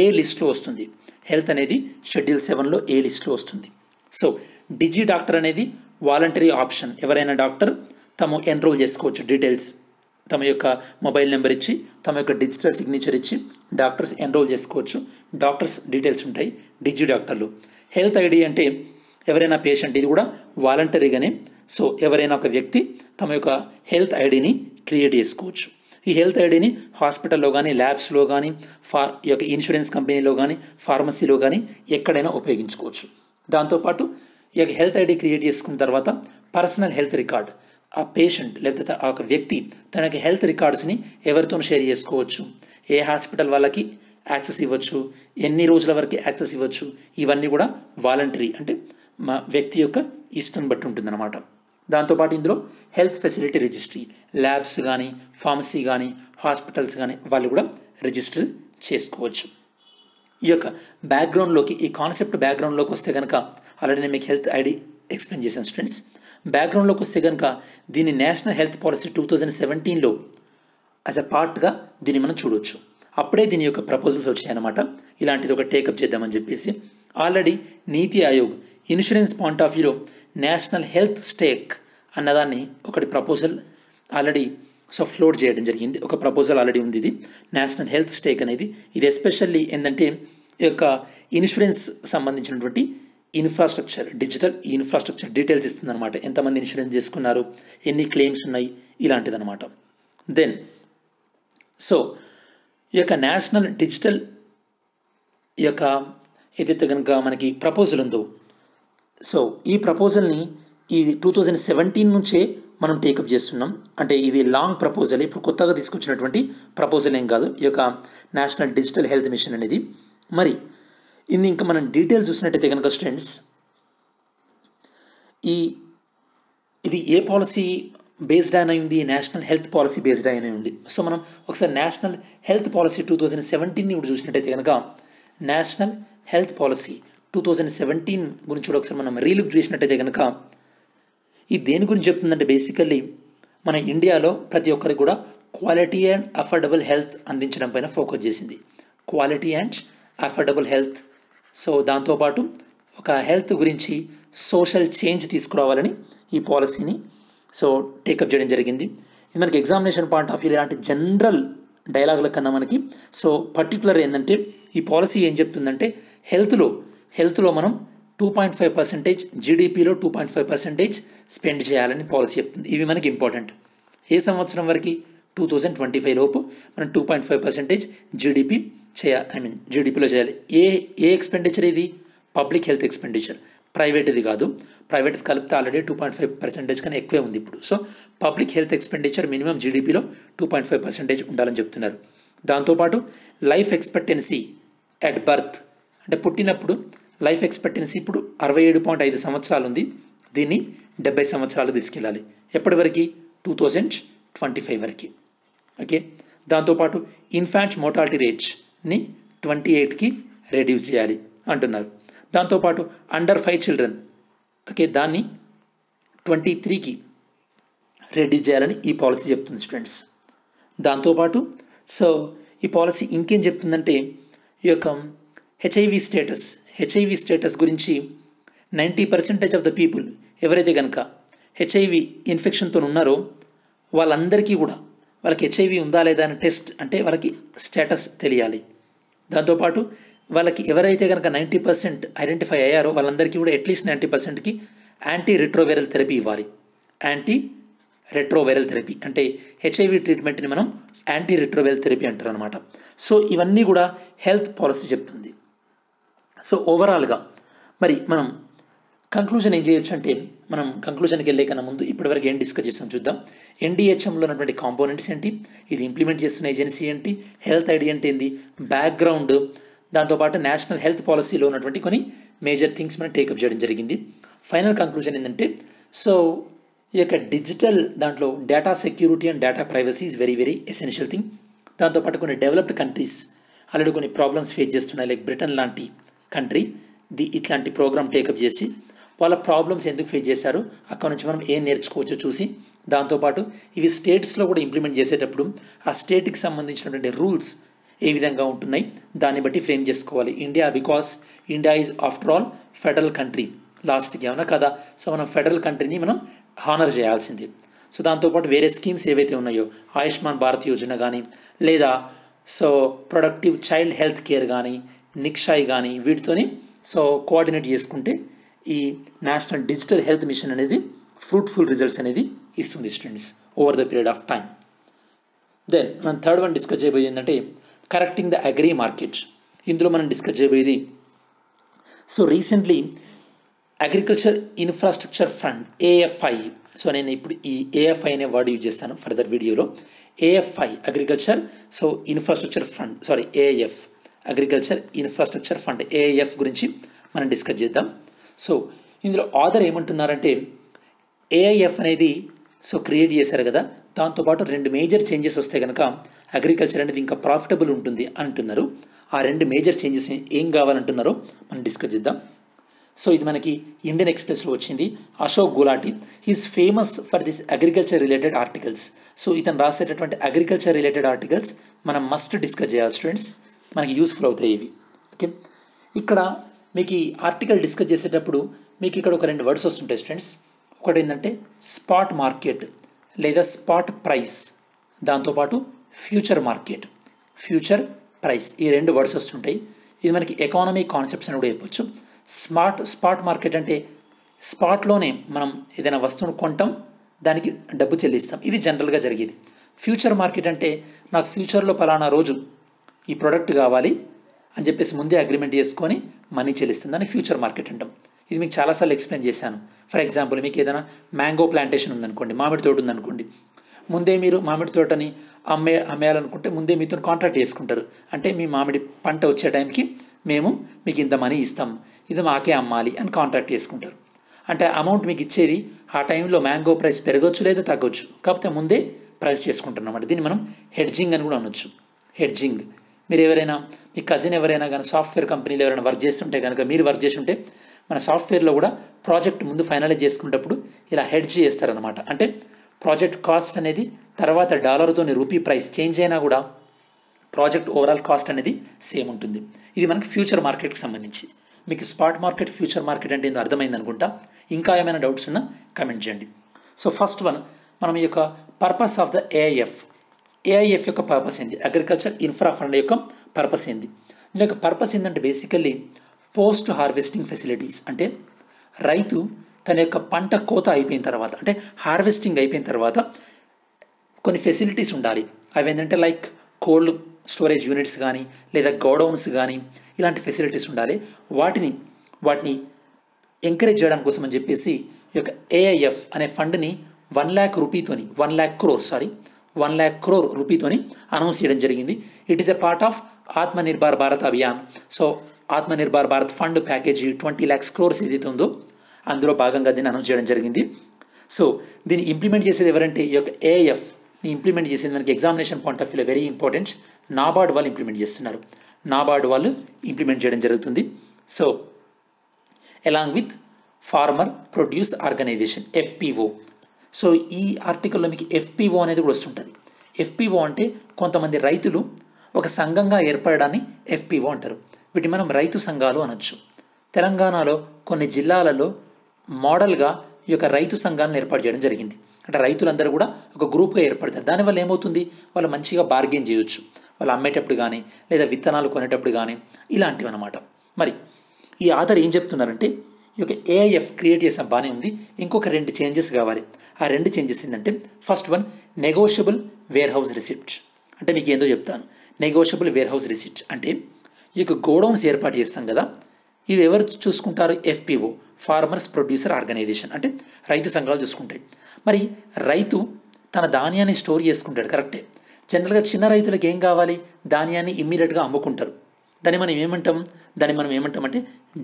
ఏ లిస్ట్లో వస్తుంది హెల్త్ అనేది షెడ్యూల్ సెవెన్లో ఏ లిస్ట్లో వస్తుంది. సో డిజీ డాక్టర్ అనేది వాలంటరీ ఆప్షన్, ఎవరైనా డాక్టర్ తమ ఎన్రోల్ చేసుకోవచ్చు డీటెయిల్స్ తమ యొక్క మొబైల్ నెంబర్ ఇచ్చి తమ యొక్క డిజిటల్ సిగ్నేచర్ ఇచ్చి డాక్టర్స్ ఎన్రోల్ చేసుకోవచ్చు, డాక్టర్స్ డీటెయిల్స్ ఉంటాయి డిజీ డాక్టర్లు. హెల్త్ ఐడి అంటే ఎవరైనా పేషెంట్ ఇది కూడా వాలంటరీగానే సో ఎవరైనా ఒక వ్యక్తి తమ యొక్క హెల్త్ ఐడిని క్రియేట్ చేసుకోవచ్చు. ఈ హెల్త్ ఐడిని హాస్పిటల్లో కానీ ల్యాబ్స్లో కానీ ఫార్ ఈ యొక్క ఇన్సూరెన్స్ కంపెనీలో కానీ ఫార్మసీలో కానీ ఎక్కడైనా ఉపయోగించుకోవచ్చు. దాంతోపాటు ఈ యొక్క హెల్త్ ఐడి క్రియేట్ చేసుకున్న తర్వాత పర్సనల్ హెల్త్ రికార్డ్ ఆ పేషెంట్ లేకపోతే ఆ యొక్క వ్యక్తి తన యొక్క హెల్త్ రికార్డ్స్ని ఎవరితో షేర్ చేసుకోవచ్చు, ఏ హాస్పిటల్ వాళ్ళకి యాక్సెస్ ఇవ్వచ్చు, ఎన్ని రోజుల వరకు యాక్సెస్ ఇవ్వచ్చు, ఇవన్నీ కూడా వాలంటరీ అంటే మా వ్యక్తి యొక్క ఇష్టం బట్టి ఉంటుందన్నమాట. దాంతోపాటు ఇందులో హెల్త్ ఫెసిలిటీ రిజిస్ట్రీ ల్యాబ్స్ కానీ ఫార్మసీ కానీ హాస్పిటల్స్ కానీ వాళ్ళు కూడా రిజిస్టర్ చేసుకోవచ్చు. ఈ యొక్క బ్యాక్గ్రౌండ్లోకి ఈ కాన్సెప్ట్ బ్యాక్గ్రౌండ్లోకి వస్తే కనుక ఆల్రెడీ నేను మీకు హెల్త్ ఐడి ఎక్స్ప్లెయిన్ చేశాను స్టూడెంట్స్. బ్యాక్గ్రౌండ్లోకి వస్తే కనుక దీన్ని national health policy two thousand సెవెంటీన్లో యాజ్ అ పార్ట్గా దీన్ని మనం చూడవచ్చు. అప్పుడే దీని యొక్క ప్రపోజల్స్ వచ్చాయన్నమాట, ఇలాంటిది ఒక టేకప్ చేద్దామని చెప్పేసి. Already NITI Aayog insurance point of వ్యూలో నేషనల్ హెల్త్ స్టేక్ అన్నదాన్ని ఒకటి ప్రపోజల్ ఆల్రెడీ సో ఫ్లోట్ చేయడం జరిగింది. ఒక ప్రపోజల్ ఆల్రెడీ ఉంది ఇది నేషనల్ హెల్త్ స్టేక్ అనేది. ఇది ఎస్పెషల్లీ ఏంటంటే ఈ యొక్క ఇన్సూరెన్స్ సంబంధించినటువంటి ఇన్ఫ్రాస్ట్రక్చర్ డిజిటల్ ఇన్ఫ్రాస్ట్రక్చర్ డీటెయిల్స్ ఇస్తుందన్నమాట, ఎంతమంది ఇన్సూరెన్స్ చేసుకున్నారు, ఎన్ని క్లెయిమ్స్ ఉన్నాయి, ఇలాంటిదన్నమాట. దెన్ సో ఈ యొక్క నేషనల్ డిజిటల్ ఈ యొక్క ఏదైతే కనుక మనకి ప్రపోజల్ ఉందో సో ఈ ప్రపోజల్ని ఇది టూ థౌజండ్ సెవెంటీన్ నుంచే మనం టేకప్ చేస్తున్నాం. అంటే ఇది లాంగ్ ప్రపోజల్, ఇప్పుడు కొత్తగా తీసుకొచ్చినటువంటి ప్రపోజల్ ఏం కాదు ఈ యొక్క నేషనల్ డిజిటల్ హెల్త్ మిషన్ అనేది. మరి ఇది ఇంకా మనం డీటెయిల్స్ చూసినట్టయితే కనుక స్టూడెంట్స్ ఈ ఇది ఏ పాలసీ బేస్డ్ అయిన ఉంది, నేషనల్ హెల్త్ పాలసీ బేస్డ్ అయిన ఉంది. సో మనం ఒకసారి national health policy two thousand సెవెంటీన్ని ఇప్పుడు చూసినట్టయితే కనుక national health policy two thousand seventeen గురించి కూడా ఒకసారి మనం రీలుక్ చేసినట్టయితే కనుక ఇది దేని గురించి చెప్తుందంటే బేసికల్లీ మన ఇండియాలో ప్రతి ఒక్కరికి కూడా క్వాలిటీ అండ్ అఫోర్డబుల్ హెల్త్ అందించడం పైన ఫోకస్ చేసింది. Quality and affordable health, so దాంతోపాటు ఒక హెల్త్ గురించి సోషల్ చేంజ్ తీసుకురావాలని ఈ పాలసీని సో టేకప్ చేయడం జరిగింది. ఇది మనకి ఎగ్జామినేషన్ పాయింట్ ఆఫ్ వ్యూ ఇలాంటి జనరల్ డైలాగుల కన్నా మనకి సో పర్టికులర్ ఏంటంటే ఈ పాలసీ ఏం చెప్తుందంటే హెల్త్లో హెల్త్లో మనం టూ పాయింట్ ఫైవ్ పర్సెంటేజ్ జీడిపిలో two point five percentage spend చేయాలని పాలసీ చెప్తుంది. ఇవి మనకి ఇంపార్టెంట్. ఏ సంవత్సరం వరకు టూ థౌజండ్ ట్వంటీ ఫైవ్ లోపు మనం two point five percentage GDP చేయాలి, ఐ మీన్ జీడిపిలో చేయాలి. ఏ ఏ ఎక్స్పెండిచర్ ఇది? పబ్లిక్ హెల్త్ ఎక్స్పెండిచర్, ప్రైవేట్ది కాదు. ప్రైవేట్ కలిపితే already two point five percentage కన్నా ఎక్కువే ఉంది ఇప్పుడు. So public health expenditure minimum జీడిపిలో టూ పాయింట్ ఫైవ్ పర్సెంటేజ్ ఉండాలని చెప్తున్నారు. దాంతోపాటు లైఫ్ ఎక్స్పెక్టెన్సీ అట్ బర్త్ అంటే పుట్టినప్పుడు లైఫ్ ఎక్స్పెక్టెన్సీ ఇప్పుడు అరవై ఏడు పాయింట్ ఐదు సంవత్సరాలు ఉంది, దీన్ని డెబ్బై సంవత్సరాలు తీసుకెళ్ళాలి. ఎప్పటి వరకు? టూ థౌజండ్ ట్వంటీ ఫైవ్ వరకు. ఓకే, దాంతోపాటు ఇన్ఫాంట్ మోర్టాలిటీ రేట్స్ని ట్వంటీ ఎయిట్కి రెడ్యూస్ చేయాలి అంటున్నారు. దాంతోపాటు అండర్ ఫైవ్ చిల్డ్రన్ ఓకే దాన్ని ట్వంటీ త్రీకి రెడ్యూస్ చేయాలని ఈ పాలసీ చెప్తుంది స్టూడెంట్స్. దాంతోపాటు సో ఈ పాలసీ ఇంకేం చెప్తుందంటే ఈ యొక్క హెచ్ఐవి స్టేటస్ హెచ్ఐవి స్టేటస్ గురించి ninety percentage of the people ఎవరైతే కనుక హెచ్ఐవి ఇన్ఫెక్షన్తో ఉన్నారో వాళ్ళందరికీ కూడా వాళ్ళకి హెచ్ఐవి ఉందా లేదా అని టెస్ట్ అంటే వాళ్ళకి స్టేటస్ తెలియాలి. దాంతోపాటు వాళ్ళకి ఎవరైతే కనుక నైంటీ పర్సెంట్ ఐడెంటిఫై అయ్యారో వాళ్ళందరికీ కూడా అట్లీస్ట్ నైంటీ పర్సెంట్కి యాంటీ రెట్రోవైరల్ థెరపీ ఇవ్వాలి. యాంటీ రెట్రోవైరల్ థెరపీ అంటే హెచ్ఐవి ట్రీట్మెంట్ని మనం యాంటీ రెట్రోవైరల్ థెరపీ అంటారు అనమాట. సో ఇవన్నీ కూడా హెల్త్ పాలసీ చెప్తుంది. సో ఓవరాల్గా మరి మనం కంక్లూజన్ ఏం చేయొచ్చు అంటే మనం కంక్లూజన్కి వెళ్ళే కన్నా ముందు ఇప్పటివరకు ఏం డిస్కస్ చేసాం చూద్దాం. ఎన్డీహెచ్ఎంలో ఉన్నటువంటి కాంపోనెంట్స్ ఏంటి, ఇది ఇంప్లిమెంట్ చేస్తున్న ఏజెన్సీ ఏంటి, హెల్త్ ఐడి అంటే ఏంది, బ్యాక్గ్రౌండ్, దాంతోపాటు నేషనల్ హెల్త్ పాలసీలో ఉన్నటువంటి కొన్ని మేజర్ థింగ్స్ మనం టేకప్ చేయడం జరిగింది. ఫైనల్ కంక్లూజన్ ఏంటంటే సో ఈ యొక్క డిజిటల్ దాంట్లో data security and data privacy is very very essential thing. దాంతోపాటు కొన్ని డెవలప్డ్ కంట్రీస్ ఆల్రెడీ కొన్ని ప్రాబ్లమ్స్ ఫేస్ చేస్తున్నాయి, లైక్ బ్రిటన్ లాంటి కంట్రీ ది ఇట్లాంటి ప్రోగ్రామ్ టేకప్ చేసి వాళ్ళ ప్రాబ్లమ్స్ ఎందుకు ఫేస్ చేశారు, అక్కడ నుంచి మనం ఏం నేర్చుకోవచ్చో చూసి, దాంతోపాటు ఇవి స్టేట్స్లో కూడా ఇంప్లిమెంట్ చేసేటప్పుడు ఆ స్టేట్కి సంబంధించినటువంటి రూల్స్ ఏ విధంగా ఉంటున్నాయి దాన్ని బట్టి ఫ్రేమ్ చేసుకోవాలి. India because India is after all federal country, లాస్ట్కి అవునా కదా, సో మనం ఫెడరల్ కంట్రీని మనం హానర్ చేయాల్సింది. సో దాంతోపాటు వేరే స్కీమ్స్ ఏవైతే ఉన్నాయో ఆయుష్మాన్ భారత్ యోజన కానీ లేదా so productive child health care కానీ నిక్షాయ్ కానీ వీటితోని సో కోఆర్డినేట్ చేసుకుంటే ఈ నేషనల్ డిజిటల్ హెల్త్ మిషన్ అనేది ఫ్రూట్ఫుల్ రిజల్ట్స్ అనేది ఇస్తుంది students over the period of time. Then మనం థర్డ్ వన్ డిస్కస్ చేయబోయేది ఏంటంటే కరెక్టింగ్ ద అగ్రి మార్కెట్స్. ఇందులో మనం డిస్కస్ చేయబోయేది so recently agriculture infrastructure fund AFI, so నేను ఇప్పుడు ఈ ఏఎఫ్ఐ అనే వర్డ్ యూజ్ చేస్తాను ఫర్దర్ వీడియోలో. AFI agriculture so infrastructure fund sorry AF agriculture infrastructure fund AF గురించి మనం డిస్కస్ చేద్దాం. సో ఇందులో ఆథర్ ఏమంటున్నారంటే A I F అనేది సో క్రియేట్ చేశారు కదా, దాంతో పాటు రెండు మేజర్ చేంజెస్ వస్తే కనుక అగ్రికల్చర్ అనేది ఇంకా ప్రాఫిటబుల్ ఉంటుంది అంటున్నారు. ఆ రెండు మేజర్ చేంజెస్ ఏం కావాలంటున్నారో మనం డిస్కస్ చేద్దాం. సో ఇది మనకి ఇండియన్ ఎక్స్ప్రెస్లో వచ్చింది. Ashok Gulati he's famous for this agriculture related articles. So ఇతను రాసేటటువంటి అగ్రికల్చర్ రిలేటెడ్ ఆర్టికల్స్ మనం మస్ట్ డిస్కస్ చేయాలి స్టూడెంట్స్, మనకి యూస్ఫుల్ అవుతాయి ఇవి. ఓకే, ఇక్కడ మీకు ఈ ఆర్టికల్ డిస్కస్ చేసేటప్పుడు మీకు ఇక్కడ ఒక రెండు వర్డ్స్ వస్తుంటాయి స్టూడెంట్స్. ఒకటి ఏంటంటే స్పాట్ మార్కెట్ లేదా స్పాట్ ప్రైస్, దాంతోపాటు ఫ్యూచర్ మార్కెట్, ఫ్యూచర్ ప్రైస్, ఈ రెండు వర్డ్స్ వస్తుంటాయి. ఇది మనకి ఎకానమీ కాన్సెప్ట్స్ అని కూడా చెప్పొచ్చు. స్మార్ట్ స్పాట్ మార్కెట్ అంటే స్పాట్లోనే మనం ఏదైనా వస్తువును కొంటాం, దానికి డబ్బు చెల్లిస్తాం, ఇది జనరల్గా జరిగేది. ఫ్యూచర్ మార్కెట్ అంటే నాకు ఫ్యూచర్లో పలానా రోజు ఈ ప్రోడక్ట్ కావాలి అని చెప్పేసి ముందే అగ్రిమెంట్ చేసుకొని మనీ చెల్లిస్తుంది, దాన్ని ఫ్యూచర్ మార్కెట్ అంటాం. ఇది మీకు చాలాసార్లు ఎక్స్ప్లెయిన్ చేశాను. ఫర్ ఎగ్జాంపుల్ మీకు ఏదైనా మ్యాంగో ప్లాంటేషన్ ఉందనుకోండి, మామిడి తోట ఉందనుకోండి, ముందే మీరు మామిడి తోటని అమ్మే అమ్మేయాలనుకుంటే ముందే మీతో కాంట్రాక్ట్ చేసుకుంటారు. అంటే మీ మామిడి పంట వచ్చే టైంకి మేము మీకు ఇంత మనీ ఇస్తాం, ఇది మాకే అమ్మాలి అని కాంట్రాక్ట్ చేసుకుంటారు. అంటే అమౌంట్ మీకు ఇచ్చేది ఆ టైంలో మ్యాంగో ప్రైస్ పెరగచ్చు లేదా తగ్గొచ్చు, కాకపోతే ముందే ప్రైస్ చేసుకుంటారు అన్నమాట. దీన్ని మనం హెడ్జింగ్ అని కూడా అనొచ్చు. హెడ్జింగ్ మీరు ఎవరైనా మీ కజిన్ ఎవరైనా కానీ సాఫ్ట్వేర్ కంపెనీలో ఎవరైనా వర్క్ చేస్తుంటే కనుక, మీరు వర్క్ చేస్తుంటే మన సాఫ్ట్వేర్లో కూడా ప్రాజెక్ట్ ముందు ఫైనలైజ్ చేసుకునేటప్పుడు ఇలా హెడ్జ్ చేస్తారనమాట. అంటే ప్రాజెక్ట్ కాస్ట్ అనేది తర్వాత డాలర్తోని రూపీ ప్రైస్ చేంజ్ అయినా కూడా ప్రాజెక్ట్ ఓవరాల్ కాస్ట్ అనేది సేమ్ ఉంటుంది. ఇది మనకి ఫ్యూచర్ మార్కెట్కి సంబంధించి. మీకు స్పాట్ మార్కెట్, ఫ్యూచర్ మార్కెట్ అంటే ఏదో అర్థమైంది అనుకుంటా. ఇంకా ఏమైనా డౌట్స్ ఉన్నా కమెంట్ చేయండి. సో ఫస్ట్ వన్ మనం ఈ యొక్క purpose of the AIF. AIF యొక్క పర్పస్ ఏంది? అగ్రికల్చర్ ఇన్ఫ్రా ఫండ్ యొక్క పర్పస్ ఏంది? దీని యొక్క పర్పస్ ఏంటంటే బేసికల్లీ పోస్ట్ హార్వెస్టింగ్ ఫెసిలిటీస్. అంటే రైతు తన యొక్క పంట కోత అయిపోయిన తర్వాత, అంటే హార్వెస్టింగ్ అయిపోయిన తర్వాత కొన్ని ఫెసిలిటీస్ ఉండాలి. అవి ఏంటంటే లైక్ కోల్డ్ స్టోరేజ్ యూనిట్స్ కానీ లేదా గోడౌన్స్ కానీ ఇలాంటి ఫెసిలిటీస్ ఉండాలి. వాటిని వాటిని ఎంకరేజ్ చేయడం కోసం అని చెప్పేసి ఈ యొక్క ఏఐఎఫ్ అనే ఫండ్ని వన్ ల్యాక్ రూపీతోని one lakh crore sorry one lakh crore రూపీతోని అనౌన్స్ చేయడం జరిగింది. It is a part of Atmanirbhar Bharat Abhiyan. So Atmanirbhar Bharat fund package twenty lakhs crores ఏదైతే ఉందో అందులో భాగంగా దీన్ని అనౌన్స్ చేయడం జరిగింది. సో దీన్ని ఇంప్లిమెంట్ చేసేది ఎవరంటే ఈ యొక్క ఏఎఫ్ని ఇంప్లిమెంట్ చేసేది మనకి ఎగ్జామినేషన్ పాయింట్ ఆఫ్ వ్యూలో వెరీ ఇంపార్టెంట్, నాబార్డ్ వాళ్ళు ఇంప్లిమెంట్ చేస్తున్నారు. నాబార్డ్ వాళ్ళు ఇంప్లిమెంట్ చేయడం జరుగుతుంది. So along with farmer produce organisation FPO. So ఈ ఆర్టికల్లో మీకు ఎఫ్పిఓ అనేది కూడా వస్తుంటుంది. ఎఫ్పిఓ అంటే కొంతమంది రైతులు ఒక సంఘంగా ఏర్పడడాన్ని ఎఫ్పిఓ అంటారు. వీటిని మనం రైతు సంఘాలు అనొచ్చు. తెలంగాణలో కొన్ని జిల్లాలలో మోడల్గా ఈ యొక్క రైతు సంఘాలను ఏర్పాటు చేయడం జరిగింది. అంటే రైతులందరూ కూడా ఒక గ్రూప్గా ఏర్పడతారు. దానివల్ల ఏమవుతుంది, వాళ్ళు మంచిగా బార్గెన్ చేయొచ్చు, వాళ్ళు అమ్మేటప్పుడు కానీ లేదా విత్తనాలు కొనేటప్పుడు కానీ ఇలాంటివి అన్నమాట. మరి ఈ ఆధార్ ఏం చెప్తున్నారంటే ఈ యొక్క ఏఐఎఫ్ క్రియేట్ చేసిన బాగానే ఉంది, ఇంకొక రెండు చేంజెస్ కావాలి. ఆ రెండు చేంజెస్ ఏంటంటే first one negotiable warehouse receipt. అంటే మీకు ఏందో చెప్తాను. నెగోషియబుల్ వేర్ హౌస్ రిసిప్ట్ అంటే ఈ యొక్క గోడౌన్స్ ఏర్పాటు చేస్తాం కదా, ఇవి ఎవరు చూసుకుంటారు? ఎఫ్పిఓ, ఫార్మర్స్ ప్రొడ్యూసర్ ఆర్గనైజేషన్, అంటే రైతు సంఘాలు చూసుకుంటాయి. మరి రైతు తన ధాన్యాన్ని స్టోర్ చేసుకుంటాడు, కరెక్టే. జనరల్గా చిన్న రైతులకు ఏం కావాలి? ధాన్యాన్ని ఇమ్మీడియట్గా అమ్ముకుంటారు. దాన్ని మనం ఏమంటాం దాన్ని మనం ఏమంటాం అంటే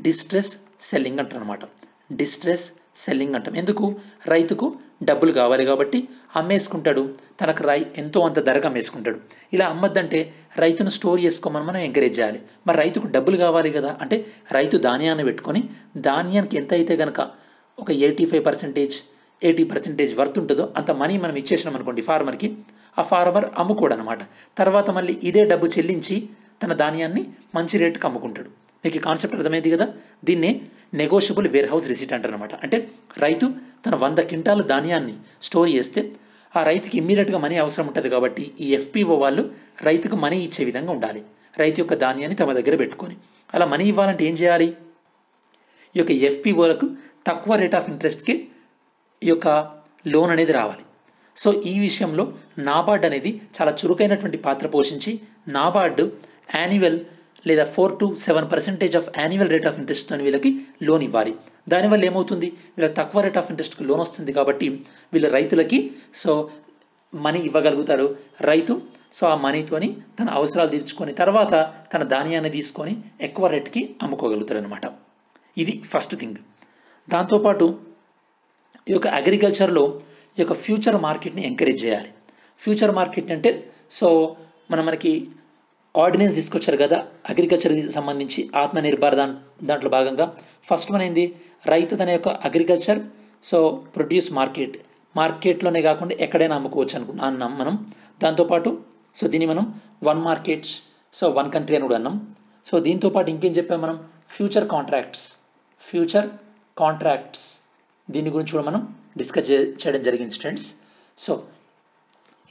డిస్ట్రెస్ సెల్లింగ్ అంటాం అనమాట. డిస్ట్రెస్ సెల్లింగ్ అంటాం. ఎందుకు? రైతుకు డబ్బులు కావాలి కాబట్టి అమ్మేసుకుంటాడు, తనకు రై ఎంతో అంత ధరకు అమ్మేసుకుంటాడు. ఇలా అమ్మద్దంటే రైతును స్టోర్ చేసుకోమని మనం ఎంకరేజ్ చేయాలి. మరి రైతుకు డబ్బులు కావాలి కదా, అంటే రైతు ధాన్యాన్ని పెట్టుకొని ధాన్యానికి ఎంత అయితే కనుక ఒక eighty five percentage eighty percentage worth ఉంటుందో అంత మనీ మనం ఇచ్చేసినాం అనుకోండి ఫార్మర్కి, ఆ ఫార్మర్ అమ్ముకోడు అనమాట. తర్వాత మళ్ళీ ఇదే డబ్బు చెల్లించి తన ధాన్యాన్ని మంచి రేటుకి అమ్ముకుంటాడు. మీకు ఈ కాన్సెప్ట్ అర్థమైంది కదా, దీన్నే నెగోషియబుల్ వేర్ హౌస్ రిసిట్ అంటారనమాట. అంటే రైతు తన వంద క్వింటాల ధాన్యాన్ని స్టోర్ చేస్తే ఆ రైతుకి ఇమ్మీడియట్గా మనీ అవసరం ఉంటుంది కాబట్టి ఈ ఎఫ్పిఓ వాళ్ళు రైతుకు మనీ ఇచ్చే విధంగా ఉండాలి, రైతు యొక్క ధాన్యాన్ని తమ దగ్గర పెట్టుకొని. అలా మనీ ఇవ్వాలంటే ఏం చేయాలి? ఈ యొక్క ఎఫ్పిఓలకు తక్కువ రేట్ ఆఫ్ ఇంట్రెస్ట్కి ఈ యొక్క లోన్ అనేది రావాలి. సో ఈ విషయంలో నాబార్డ్ అనేది చాలా చురుకైనటువంటి పాత్ర పోషించి నాబార్డ్ యాన్యువల్ లేదా four to seven percentage of annual rate of ఇంట్రెస్ట్తో వీళ్ళకి లోన్ ఇవ్వాలి. దానివల్ల ఏమవుతుంది, వీళ్ళ తక్కువ రేట్ ఆఫ్ ఇంట్రెస్ట్కి లోన్ వస్తుంది కాబట్టి వీళ్ళ రైతులకి సో మనీ ఇవ్వగలుగుతారు. రైతు సో ఆ మనీతోని తన అవసరాలు తీర్చుకొని తర్వాత తన ధాన్యాన్ని తీసుకొని ఎక్కువ రేట్కి అమ్ముకోగలుగుతారు అనమాట. ఇది ఫస్ట్ థింగ్. దాంతోపాటు ఈ యొక్క అగ్రికల్చర్లో ఈ యొక్క ఫ్యూచర్ మార్కెట్ని ఎంకరేజ్ చేయాలి. ఫ్యూచర్ మార్కెట్ అంటే సో మన మనకి ఆర్డినెన్స్ తీసుకొచ్చారు కదా అగ్రికల్చర్కి సంబంధించి ఆత్మనిర్భర్ దా దాంట్లో భాగంగా ఫస్ట్ వన్ ఏంది రైతు తన యొక్క అగ్రికల్చర్ సో ప్రొడ్యూస్ మార్కెట్ మార్కెట్లోనే కాకుండా ఎక్కడైనా అమ్ముకోవచ్చు అనుకున్నాం అన్నాం మనం. దాంతోపాటు సో దీన్ని మనం one markets so one country అని కూడా అన్నాం. సో దీంతోపాటు ఇంకేం చెప్పాం మనం ఫ్యూచర్ కాంట్రాక్ట్స్ ఫ్యూచర్ కాంట్రాక్ట్స్ దీని గురించి కూడా మనం డిస్కస్ చేయడం జరిగింది స్టూడెంట్స్. సో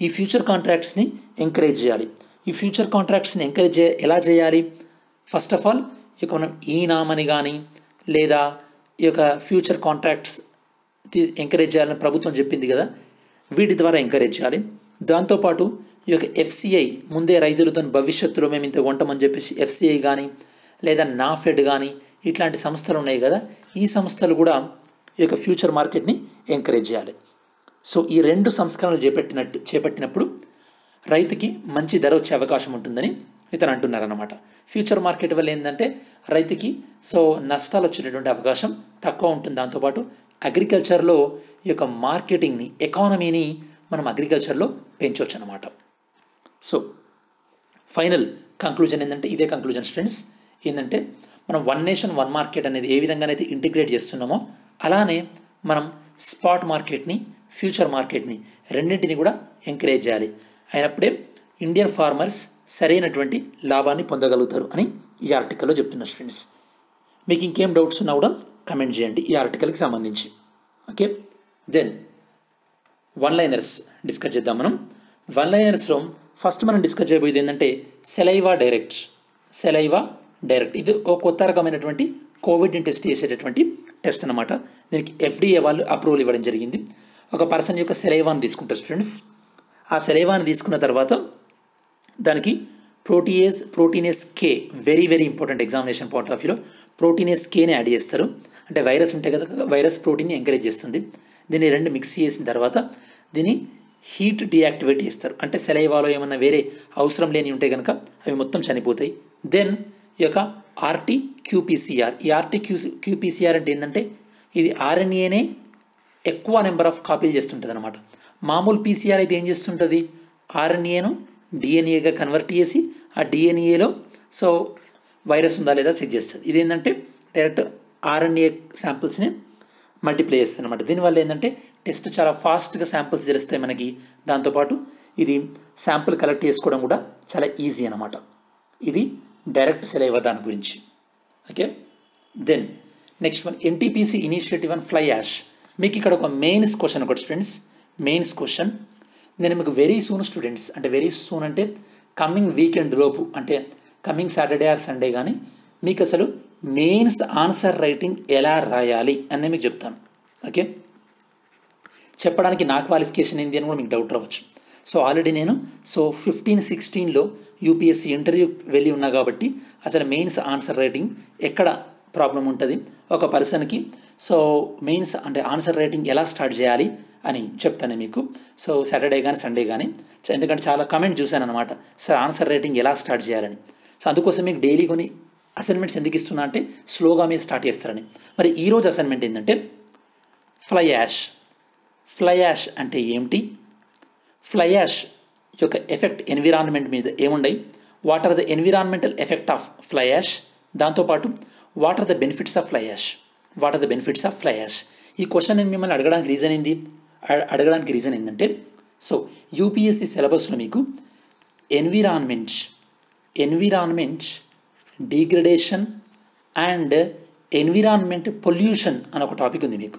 ఈ ఫ్యూచర్ కాంట్రాక్ట్స్ని ఎంకరేజ్ చేయాలి. ఈ ఫ్యూచర్ కాంట్రాక్ట్స్ని ఎంకరేజ్ ఎలా చేయాలి ఫస్ట్ ఆఫ్ ఆల్ ఈ యొక్క మనం ఈనామని కానీ లేదా ఈ యొక్క ఫ్యూచర్ కాంట్రాక్ట్స్ ఎంకరేజ్ చేయాలని ప్రభుత్వం చెప్పింది కదా వీటి ద్వారా ఎంకరేజ్ చేయాలి. దాంతోపాటు ఈ యొక్క ఎఫ్సిఐ ముందే రైతులతో భవిష్యత్తులో మేము ఇంత కొంటామని చెప్పేసి ఎఫ్సిఐ కానీ లేదా నాఫెడ్ కానీ ఇట్లాంటి సంస్థలు ఉన్నాయి కదా ఈ సంస్థలు కూడా ఈ యొక్క ఫ్యూచర్ మార్కెట్ని ఎంకరేజ్ చేయాలి. సో ఈ రెండు సంస్కరణలు చేపట్టినట్టు చేపట్టినప్పుడు రైతుకి మంచి ధర వచ్చే అవకాశం ఉంటుందని ఇతను అంటున్నారన్నమాట. ఫ్యూచర్ మార్కెట్ వల్ల ఏంటంటే రైతుకి సో నష్టాలు వచ్చేటటువంటి అవకాశం తక్కువ ఉంటుంది. దాంతోపాటు అగ్రికల్చర్లో ఈ యొక్క మార్కెటింగ్ని ఎకానమీని మనం అగ్రికల్చర్లో పెంచవచ్చు అన్నమాట. సో ఫైనల్ కంక్లూజన్ ఏంటంటే ఇదే కంక్లూజన్ స్టూడెంట్స్ ఏంటంటే మనం వన్ నేషన్ వన్ మార్కెట్ అనేది ఏ విధంగానైతే ఇంటిగ్రేట్ చేస్తున్నామో అలానే మనం స్పాట్ మార్కెట్ని ఫ్యూచర్ మార్కెట్ని రెండింటిని కూడా ఎంకరేజ్ చేయాలి. అయినప్పుడే ఇండియన్ ఫార్మర్స్ సరైనటువంటి లాభాన్ని పొందగలుగుతారు అని ఈ ఆర్టికల్లో చెప్తున్నారు ఫ్రెండ్స్. మీకు ఇంకేం డౌట్స్ ఉన్నా కూడా కమెంట్ చేయండి ఈ ఆర్టికల్కి సంబంధించి. Okay then one liners discuss చేద్దాం మనం. వన్ లైనర్స్లో ఫస్ట్ మనం డిస్కస్ చేయబోయేది ఏంటంటే సెలైవా డైరెక్ట్ సెలైవా డైరెక్ట్ ఇది ఒక కొత్త రకమైనటువంటి కోవిడ్ని టెస్ట్ చేసేటటువంటి టెస్ట్ అనమాట. దీనికి ఎఫ్డీఏ వాళ్ళు అప్రూవల్ ఇవ్వడం జరిగింది. ఒక పర్సన్ యొక్క సెలైవాని తీసుకుంటారు ఫ్రెండ్స్. ఆ సెలైవాని తీసుకున్న తర్వాత దానికి protease proteinase K very very important examination point of వ్యూలో ప్రోటీనేస్ కేని యాడ్ చేస్తారు. అంటే వైరస్ ఉంటాయి కదా వైరస్ ప్రోటీన్ని ఎంకరేజ్ చేస్తుంది. దీన్ని రెండు మిక్స్ చేసిన తర్వాత దీన్ని హీట్ డీయాక్టివేట్ చేస్తారు. అంటే సెలైవాలో ఏమన్నా వేరే అవసరం లేని ఉంటే కనుక అవి మొత్తం చనిపోతాయి. దెన్ ఈ యొక్క ఆర్టీ క్యూపీసీఆర్ ఈ ఆర్టీ క్యూ క్యూపీసీఆర్ అంటే ఏంటంటే ఇది ఆర్ఎన్ఏనే ఎక్కువ నెంబర్ ఆఫ్ కాపీలు చేస్తుంటుంది అనమాట. మామూలు పీసీఆర్ అయితే ఏం చేస్తుంటుంది ఆర్ఎన్ఏను డిఎన్ఏగా కన్వర్ట్ చేసి ఆ డిఎన్ఏలో సో వైరస్ ఉందా లేదా చెక్ చేస్తుంది. ఇదేంటంటే డైరెక్ట్ ఆర్ఎన్ఏ శాంపిల్స్ని మల్టిప్లై చేస్తుంది అనమాట. దీనివల్ల ఏంటంటే టెస్ట్ చాలా ఫాస్ట్గా శాంపిల్స్ తెలుస్తాయి మనకి. దాంతోపాటు ఇది శాంపుల్ కలెక్ట్ చేసుకోవడం కూడా చాలా ఈజీ అనమాట. ఇది డైరెక్ట్ సెలైవా దాని గురించి. Okay then next one NTPC initiative and fly ash. మీకు ఇక్కడ ఒక మెయిన్స్ క్వశ్చన్ ఒకటి స్టూడెంట్స్ మెయిన్స్ క్వశ్చన్ నేను మీకు వెరీ సూన్ స్టూడెంట్స్ అంటే వెరీ సూన్ అంటే కమింగ్ వీకెండ్ లోపు అంటే కమింగ్ సాటర్డే ఆర్ సండే కానీ మీకు అసలు మెయిన్స్ ఆన్సర్ రైటింగ్ ఎలా రాయాలి అని మీకు చెప్తాను. ఓకే చెప్పడానికి నా క్వాలిఫికేషన్ ఏంది అని కూడా మీకు డౌట్ రావచ్చు. సో ఆల్రెడీ నేను సో ఫిఫ్టీన్ సిక్స్టీన్లో యూపీఎస్సీ ఇంటర్వ్యూ వెళ్ళి ఉన్నా కాబట్టి అసలు మెయిన్స్ ఆన్సర్ రైటింగ్ ఎక్కడ ప్రాబ్లం ఉంటుంది ఒక పర్సన్కి సో మెయిన్స్ అంటే ఆన్సర్ రైటింగ్ ఎలా స్టార్ట్ చేయాలి అని చెప్తాను మీకు. సో సాటర్డే కానీ సండే కానీ ఎందుకంటే చాలా కమెంట్ చూశాను అనమాట సార్ ఆన్సర్ రైటింగ్ ఎలా స్టార్ట్ చేయాలని. సో అందుకోసం మీకు డైలీ కొన్ని అసైన్మెంట్స్ ఎందుకు ఇస్తున్నా అంటే స్లోగా మీరు స్టార్ట్ చేస్తారని. మరి ఈరోజు అసైన్మెంట్ ఏంటంటే ఫ్లై యాష్ ఫ్లై యాష్ అంటే ఏమిటి ఫ్లై యాష్ యొక్క ఎఫెక్ట్ ఎన్విరాన్మెంట్ మీద ఏముండయి what are the environmental effect of fly ash దాంతోపాటు what are the benefits of fly ash what are the benefits of fly ash ఈ క్వశ్చన్ నేను మిమ్మల్ని అడగడానికి రీజన్ ఏంది అడగడానికి రీజన్ ఏంటంటే సో యూపీఎస్సీ సిలబస్లో మీకు environment environment degradation and environment pollution అని ఒక టాపిక్ ఉంది మీకు.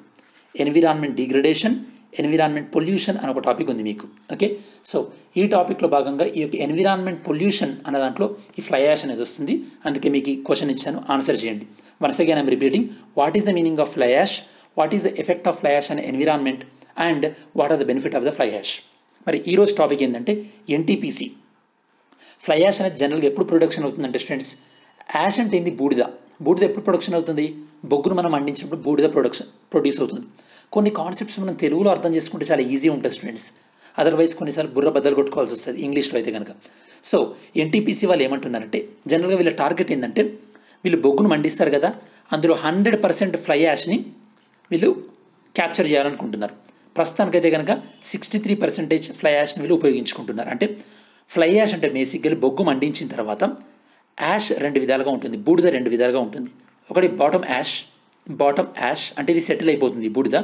ఎన్విరాన్మెంట్ డిగ్రేడేషన్ ఎన్విరాన్మెంట్ పొల్యూషన్ అని ఒక టాపిక్ ఉంది మీకు. ఓకే సో ఈ టాపిక్లో భాగంగా ఈ యొక్క ఎన్విరాన్మెంట్ పొల్యూషన్ అనే దాంట్లో ఈ ఫ్లై యాష్ అనేది వస్తుంది. అందుకే మీకు ఈ క్వశ్చన్ ఇచ్చాను ఆన్సర్ చేయండి. Once again I'm repeating what is the meaning of fly ash what is the effect of fly ash and environment and what are the benefit of the fly ash. మరి ఈరోజు టాపిక్ ఏంటంటే ఎన్టీపీసీ ఫ్లై యాష్ అనేది జనరల్గా ఎప్పుడు ప్రొడక్షన్ అవుతుందంటే స్టూడెంట్స్ యాష్ అంటే ఏంది బూడిద బూడిద ఎప్పుడు ప్రొడక్షన్ అవుతుంది బొగ్గును మనం అందించినప్పుడు బూడిద ప్రొడక్షన్ ప్రొడ్యూస్ అవుతుంది. కొన్ని కాన్సెప్ట్స్ మనం తెలుగులో అర్థం చేసుకుంటే చాలా ఈజీ ఉంటుంది స్టూడెంట్స్. అదర్వైజ్ కొన్నిసార్లు బుర్ర బద్దలు కొట్టుకోవాల్సి వస్తుంది ఇంగ్లీష్లో అయితే కనుక. సో ఎన్టీపీసీ వాళ్ళు ఏమంటున్నారంటే జనరల్గా వీళ్ళ టార్గెట్ ఏంటంటే వీళ్ళు బొగ్గును మండిస్తారు కదా అందులో హండ్రెడ్ పర్సెంట్ ఫ్లై యాష్ని వీళ్ళు క్యాప్చర్ చేయాలనుకుంటున్నారు. ప్రస్తుతానికైతే కనుక సిక్స్టీ త్రీ పర్సెంటేజ్ ఫ్లై యాష్ని వీళ్ళు ఉపయోగించుకుంటున్నారు. అంటే ఫ్లై యాష్ అంటే బేసికలీ బొగ్గు మండించిన తర్వాత యాష్ రెండు విధాలుగా ఉంటుంది, బూడిద రెండు విధాలుగా ఉంటుంది. ఒకటి బాటమ్ యాష్, బాటమ్ యాష్ అంటే ఇది సెటిల్ అయిపోతుంది బూడిద.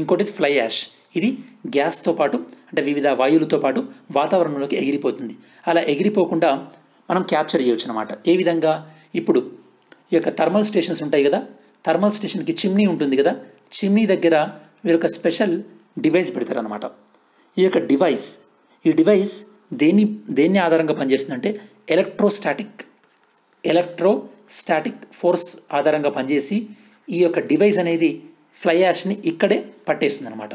ఇంకోటి ఫ్లై యాష్, ఇది గ్యాస్తో పాటు అంటే వివిధ వాయువులతో పాటు వాతావరణంలోకి ఎగిరిపోతుంది. అలా ఎగిరిపోకుండా మనం క్యాప్చర్ చేయవచ్చు అనమాట. ఏ విధంగా ఇప్పుడు ఈ యొక్క థర్మల్ స్టేషన్స్ ఉంటాయి కదా, థర్మల్ స్టేషన్కి చిమ్నీ ఉంటుంది కదా, చిమ్నీ దగ్గర మీరు ఒక స్పెషల్ డివైస్ పెడతారనమాట. ఈ యొక్క డివైస్ ఈ డివైస్ దేన్ని దేన్ని ఆధారంగా పనిచేస్తుందంటే ఎలక్ట్రోస్టాటిక్ ఎలక్ట్రోస్టాటిక్ ఫోర్స్ ఆధారంగా పనిచేసి ఈ యొక్క డివైస్ అనేది ఫ్లై యాష్ని ఇక్కడే పట్టేస్తుంది అనమాట.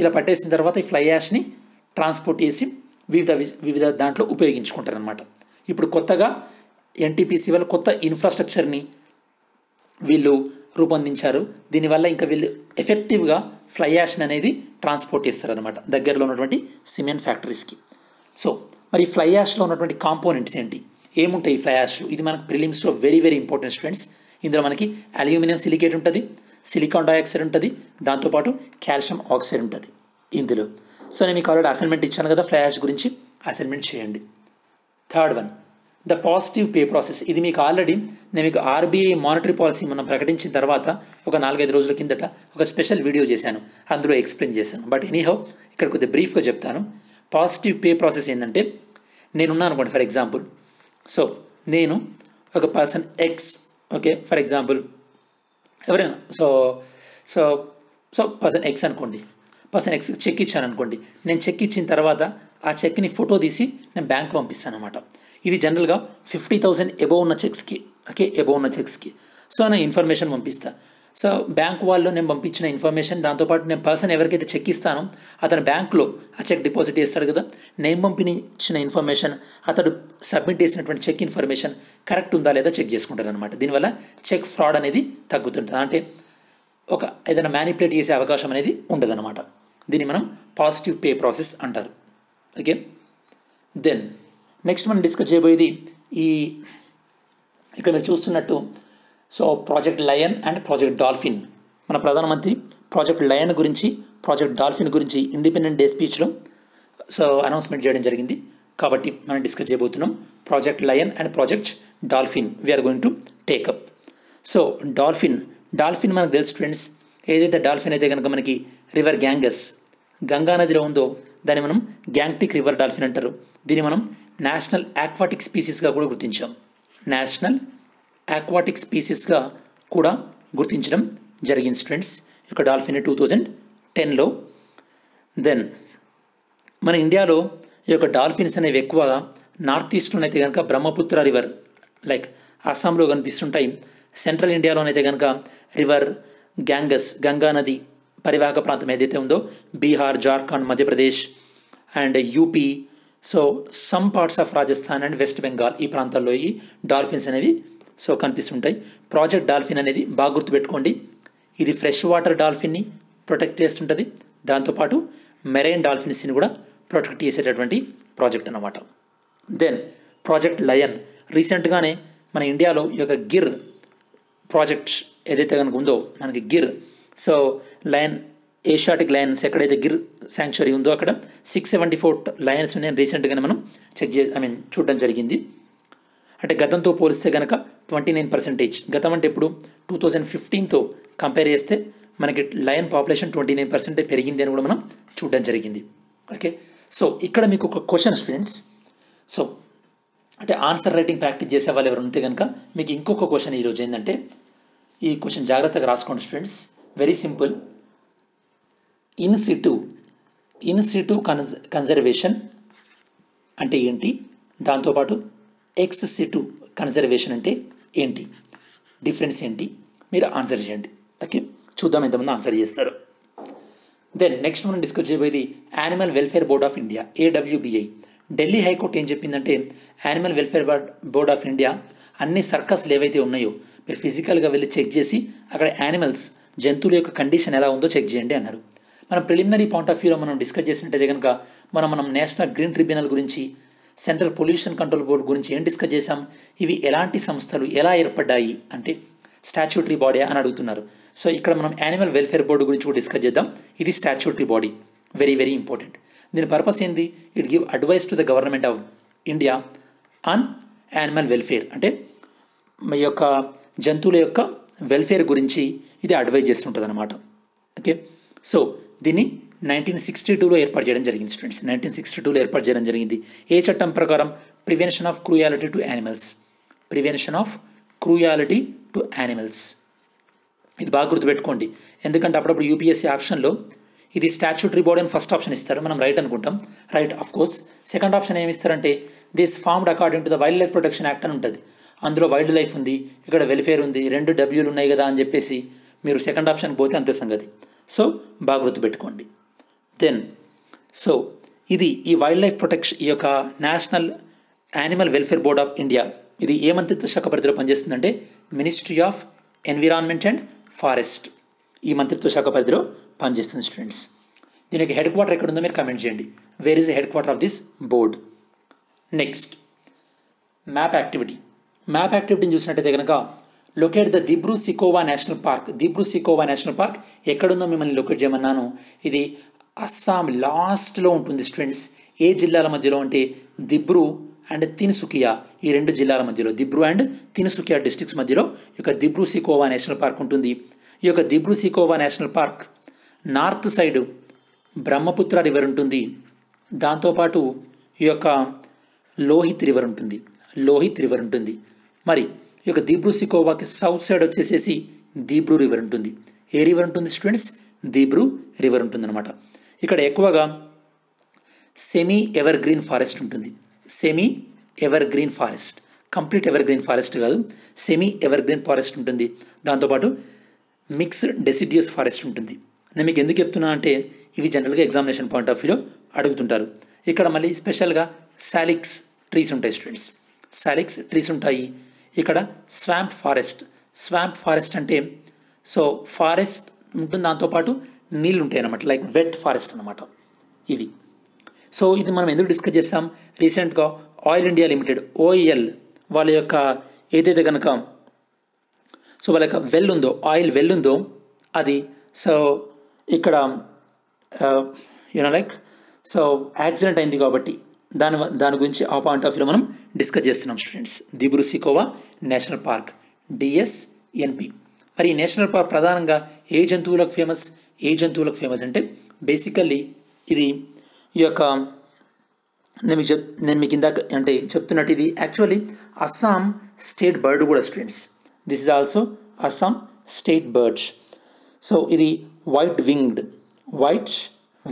ఇలా పట్టేసిన తర్వాత ఈ ఫ్లై యాష్ని ట్రాన్స్పోర్ట్ చేసి వివిధ వివిధ దాంట్లో ఉపయోగించుకుంటారు అనమాట. ఇప్పుడు కొత్తగా ఎన్టీపీసీ వల్ల కొత్త ఇన్ఫ్రాస్ట్రక్చర్ని వీళ్ళు రూపొందించారు. దీనివల్ల ఇంకా వీళ్ళు ఎఫెక్టివ్గా ఫ్లై యాష్ని అనేది ట్రాన్స్పోర్ట్ చేస్తారు అనమాట దగ్గరలో ఉన్నటువంటి సిమెంట్ ఫ్యాక్టరీస్కి. సో మరి ఫ్లై యాష్లో ఉన్నటువంటి కాంపోనెంట్స్ ఏంటి, ఏముంటాయి ఫ్లై యాష్లో? ఇది మనకు ప్రిలిమ్స్లో వెరీ వెరీ ఇంపార్టెంట్ స్టూడెంట్స్. ఇందులో మనకి అల్యూమినియం సిలికేట్ ఉంటుంది, సిలికాన్ డయాక్సైడ్ ఉంటుంది, దాంతోపాటు కాల్షియం ఆక్సైడ్ ఉంటుంది ఇందులో. సో నేను మీకు ఆల్రెడీ అసైన్మెంట్ ఇచ్చాను కదా ఫ్లై యాష్ గురించి, అసైన్మెంట్ చేయండి. Third one the positive pay process. ఇది మీకు ఆల్రెడీ నేను మీకు ఆర్బీఐ మానిటరీ పాలసీ మనం ప్రకటించిన తర్వాత ఒక నాలుగైదు రోజుల కిందట ఒక స్పెషల్ వీడియో చేశాను, అందులో ఎక్స్ప్లెయిన్ చేశాను. బట్ ఎనీహౌ ఇక్కడ కొద్దిగా బ్రీఫ్గా చెప్తాను. పాజిటివ్ పే ప్రాసెస్ ఏంటంటే, నేనున్నాను అనుకోండి ఫర్ ఎగ్జాంపుల్, సో నేను ఒక person X, okay for example ఎవరైనా, so so so person X అనుకోండి, పర్సన్ ఎక్స్ చెక్ ఇచ్చాను అనుకోండి. నేను చెక్ ఇచ్చిన తర్వాత ఆ చెక్ని ఫోటో తీసి నేను బ్యాంక్ పంపిస్తాను అనమాట. ఇది జనరల్గా ఫిఫ్టీ థౌజండ్ ఎబో ఉన్న చెక్స్కి, ఓకే ఎబో ఉన్న చెక్స్కి. సో నేను ఇన్ఫర్మేషన్ పంపిస్తాను. సో బ్యాంక్ వాళ్ళు నేను పంపించిన ఇన్ఫర్మేషన్, దాంతోపాటు నేను పర్సన్ ఎవరికైతే చెక్ ఇస్తానో అతను బ్యాంక్లో ఆ చెక్ డిపాజిట్ చేస్తాడు కదా, నేను పంపించిన ఇన్ఫర్మేషన్ అతడు సబ్మిట్ చేసినటువంటి చెక్ ఇన్ఫర్మేషన్ కరెక్ట్ ఉందా లేదా చెక్ చేసుకుంటారు అనమాట. దీనివల్ల చెక్ ఫ్రాడ్ అనేది తగ్గుతుంటుంది, అంటే ఒక ఏదైనా మ్యానిపులేట్ చేసే అవకాశం అనేది ఉండదన్నమాట. దీన్ని మనం పాజిటివ్ పే ప్రాసెస్ అంటారు. ఓకే, దెన్ నెక్స్ట్ మనం డిస్కస్ చేయబోయేది ఈ ఇక్కడ మీరు చూస్తున్నట్టు so project lion and project dolphin. మన ప్రధానమంత్రి ప్రాజెక్ట్ లయన్ గురించి ప్రాజెక్ట్ డాల్ఫిన్ గురించి ఇండిపెండెన్స్ డే స్పీచ్లో సో అనౌన్స్మెంట్ చేయడం జరిగింది, కాబట్టి మనం డిస్కస్ చేయబోతున్నాం project lion and project dolphin we're going to take up. So dolphin dolphin మనకు తెలుసు ఫ్రెండ్స్, ఏదైతే డాల్ఫిన్ అయితే కనుక మనకి రివర్ గ్యాంగస్ గంగా నదిలో ఉందో దాన్ని మనం గ్యాంగ్టిక్ రివర్ డాల్ఫిన్ అంటారు. దీన్ని మనం నేషనల్ ఆక్వాటిక్ స్పీసీస్గా కూడా గుర్తించాం, నేషనల్ ఆక్వాటిక్ స్పీసీస్గా కూడా గుర్తించడం జరిగింది స్టూడెంట్స్ యొక్క డాల్ఫిన్ టూ థౌజండ్ టెన్లో. దెన్ మన ఇండియాలో ఈ యొక్క డాల్ఫిన్స్ అనేవి ఎక్కువగా నార్త్ ఈస్ట్లోనైతే కనుక బ్రహ్మపుత్ర రివర్ లైక్ అస్సాంలో కనిపిస్తుంటాయి, సెంట్రల్ ఇండియాలోనైతే కనుక రివర్ గ్యాంగస్ గంగా నది పరివాహక ప్రాంతం ఏదైతే ఉందో Bihar, Jharkhand, Madhya Pradesh and UP, so some parts of Rajasthan and West Bengal, ఈ ప్రాంతాల్లో ఈ డాల్ఫిన్స్ అనేవి సో కనిపిస్తుంటాయి. ప్రాజెక్ట్ డాల్ఫిన్ అనేది బాగా గుర్తుపెట్టుకోండి, ఇది ఫ్రెష్ వాటర్ డాల్ఫిన్ని ప్రొటెక్ట్ చేస్తుంటుంది, దాంతోపాటు మెరైన్ డాల్ఫిన్స్ని కూడా ప్రొటెక్ట్ చేసేటటువంటి ప్రాజెక్ట్ అన్నమాట. దెన్ ప్రాజెక్ట్ లయన్, రీసెంట్గానే మన ఇండియాలో ఈ యొక్క గిర్ ప్రాజెక్ట్ ఏదైతే కనుక ఉందో మనకి Gir, so lion Asiatic lions ఎక్కడైతే గిర్ శాంక్చురీ ఉందో అక్కడ సిక్స్ సెవెంటీ ఫోర్ లయన్స్ నేను రీసెంట్గానే మనం చెక్ చే ఐ మీన్ చూడడం జరిగింది. అంటే గతంతో పోలిస్తే కనుక ట్వంటీ నైన్ పర్సెంటేజ్ గతం అంటే ఇప్పుడు టూ థౌజండ్ ఫిఫ్టీన్తో కంపేర్ చేస్తే మనకి lion population twenty nine percentage పెరిగింది అని కూడా మనం చూడడం జరిగింది. ఓకే, సో ఇక్కడ మీకు ఒక క్వశ్చన్ స్టూడెంట్స్, సో అంటే ఆన్సర్ రైటింగ్ ప్రాక్టీస్ చేసే వాళ్ళు ఎవరు ఉంటే కనుక మీకు ఇంకొక క్వశ్చన్ ఈరోజు ఏంటంటే, ఈ క్వశ్చన్ జాగ్రత్తగా రాసుకోండి students, very simple. In situ in situ conser conservation అంటే ఏంటి, దాంతోపాటు ఎక్స్ సిటు కన్జర్వేషన్ అంటే ఏంటి, డిఫరెన్స్ ఏంటి, మీరు ఆన్సర్ చేయండి. ఓకే, చూద్దాం ఎంతమంది ఆన్సర్ చేస్తారు. దెన్ నెక్స్ట్ మనం డిస్కస్ చేయబోయేది animal welfare board of India, AWBI. Delhi high court ఏం చెప్పిందంటే animal welfare board of India అన్ని సర్కస్లు ఏవైతే ఉన్నాయో మీరు ఫిజికల్గా వెళ్ళి చెక్ చేసి అక్కడ యానిమల్స్ జంతువుల యొక్క కండిషన్ ఎలా ఉందో చెక్ చేయండి అన్నారు. మనం ప్రిలిమినరీ పాయింట్ ఆఫ్ వ్యూలో మనం డిస్కస్ చేసినట్టయితే కనుక మనం మనం నేషనల్ గ్రీన్ ట్రిబ్యునల్ గురించి, సెంట్రల్ పొల్యూషన్ కంట్రోల్ బోర్డు గురించి ఏం డిస్కస్ చేసాం, ఇవి ఎలాంటి సంస్థలు, ఎలా ఏర్పడ్డాయి అంటే స్టాట్యూటరీ బాడీ అని అడుగుతున్నారు. సో ఇక్కడ మనం యానిమల్ వెల్ఫేర్ బోర్డు గురించి కూడా డిస్కస్ చేద్దాం. ఇది statutory body, very very important. దీని పర్పస్ ఏంది? It give advice to the government of India on animal welfare, అంటే మీ యొక్క జంతువుల యొక్క వెల్ఫేర్ గురించి ఇది అడ్వైజ్ చేస్తుంటుంది అనమాట. ఓకే, సో దీన్ని నైన్టీన్ సిక్స్టీ టూలో ఏర్పాటు చేయడం జరిగింది స్టూడెంట్స్. నైన్టీన్ సిక్స్టీ టూలో ఏర్పాటు చేయడం జరిగింది. ఏ చట్టం ప్రకారం? Prevention of cruelty to animals, prevention of cruelty to animals. ఇది బాగా గుర్తుపెట్టుకోండి, ఎందుకంటే అప్పుడప్పుడు యూపీఎస్సీ ఆప్షన్లో ఇది స్టాట్యూటరీ బాడీ అని ఫస్ట్ ఆప్షన్ ఇస్తారు, మనం రైట్ అనుకుంటాం, right of course. Second option ఏమి ఇస్తారంటే this formed according to the wildlife protection act అని ఉంటుంది. అందులో వైల్డ్ లైఫ్ ఉంది, ఇక్కడ వెల్ఫేర్ ఉంది, రెండు డబ్ల్యూలు ఉన్నాయి కదా అని చెప్పేసి మీరు సెకండ్ ఆప్షన్ పోతే అంతే సంగతి. సో బాగా గుర్తుపెట్టుకోండి. దెన్ సో ఇది ఈ వైల్డ్ లైఫ్ ప్రొటెక్షన్, ఈ యొక్క national animal welfare board of India, ఇది ఏ మంత్రిత్వ శాఖ పరిధిలో పనిచేస్తుందంటే ministry of environment and forest, ఈ మంత్రిత్వ శాఖ పరిధిలో పనిచేస్తుంది స్టూడెంట్స్. దీనికి హెడ్ క్వార్టర్ ఎక్కడ ఉందో మీరు కమెంట్ చేయండి, where is the headquarter of this board. Next map activity. Map యాక్టివిటీని చూసినట్టయితే కనుక locate the Dibru-Saikhowa national park. Dibru-Saikhowa national park ఎక్కడుందో మిమ్మల్ని లొకేట్ చేయమన్నాను. ఇది అస్సాం లాస్ట్లో ఉంటుంది స్టూడెంట్స్. ఏ జిల్లాల మధ్యలో అంటే దిబ్రు అండ్ తిన్సుకియా, ఈ రెండు జిల్లాల మధ్యలో, దిబ్రు అండ్ తిన్సుకియా డిస్ట్రిక్ట్స్ మధ్యలో ఈ యొక్క దిబ్రు-సైఖోవా నేషనల్ పార్క్ ఉంటుంది. ఈ యొక్క Dibru-Saikhowa national park north side Brahmaputra river ఉంటుంది, దాంతోపాటు ఈ యొక్క లోహిత్ రివర్ ఉంటుంది, లోహిత్ రివర్ ఉంటుంది. మరి ఈ యొక్క దిబ్రు-సైఖోవాకి సౌత్ సైడ్ వచ్చేసేసి దిబ్రు రివర్ ఉంటుంది. ఏ రివర్ ఉంటుంది స్టూడెంట్స్? దిబ్రు రివర్ ఉంటుంది అనమాట. ఇక్కడ ఎక్కువగా సెమీ ఎవర్ గ్రీన్ ఫారెస్ట్ ఉంటుంది, semi evergreen forest, complete evergreen forest కాదు, సెమీ ఎవర్ గ్రీన్ ఫారెస్ట్ ఉంటుంది. దాంతోపాటు మిక్స్డ్ డెసిడియస్ ఫారెస్ట్ ఉంటుంది. నేను మీకు ఎందుకు చెప్తున్నా అంటే ఇవి జనరల్గా ఎగ్జామినేషన్ పాయింట్ ఆఫ్ వ్యూలో అడుగుతుంటారు. ఇక్కడ మళ్ళీ స్పెషల్గా శాలిక్స్ ట్రీస్ ఉంటాయి స్టూడెంట్స్, శాలిక్స్ ట్రీస్ ఉంటాయి. ఇక్కడ స్వాంప్ ఫారెస్ట్, స్వాంప్ ఫారెస్ట్ అంటే సో ఫారెస్ట్ ఉంటుంది, దాంతోపాటు నీళ్ళు ఉంటాయి అన్నమాట, లైక్ వెట్ ఫారెస్ట్ అన్నమాట ఇది. సో ఇది మనం ఎందుకు డిస్కస్ చేస్తాం, రీసెంట్గా ఆయిల్ ఇండియా లిమిటెడ్ ఓఈఎల్ వాళ్ళ యొక్క ఏదైతే కనుక సో వాళ్ళ యొక్క వెల్ ఉందో, ఆయిల్ వెల్ ఉందో అది సో ఇక్కడ యూనో లైక్ సో యాక్సిడెంట్ అయింది కాబట్టి దాని దాని గురించి ఆ పాయింట్ ఆఫ్ వ్యూలో మనం డిస్కస్ చేస్తున్నాం students. Dibru-Saikhowa national park DSNP. మరి ఈ నేషనల్ పార్క్ ప్రధానంగా ఏ జంతువులకు ఫేమస్? ఏ జంతువులకు ఫేమస్ అంటే బేసికల్లీ ఇది ఈ యొక్క నేను మీకు చెప్ నేను మీకు ఇందాక అంటే చెప్తున్నట్టు ఇది యాక్చువల్లీ అస్సాం స్టేట్ బర్డ్ కూడా students. This is also Assam state birds. So ఇది white winged, white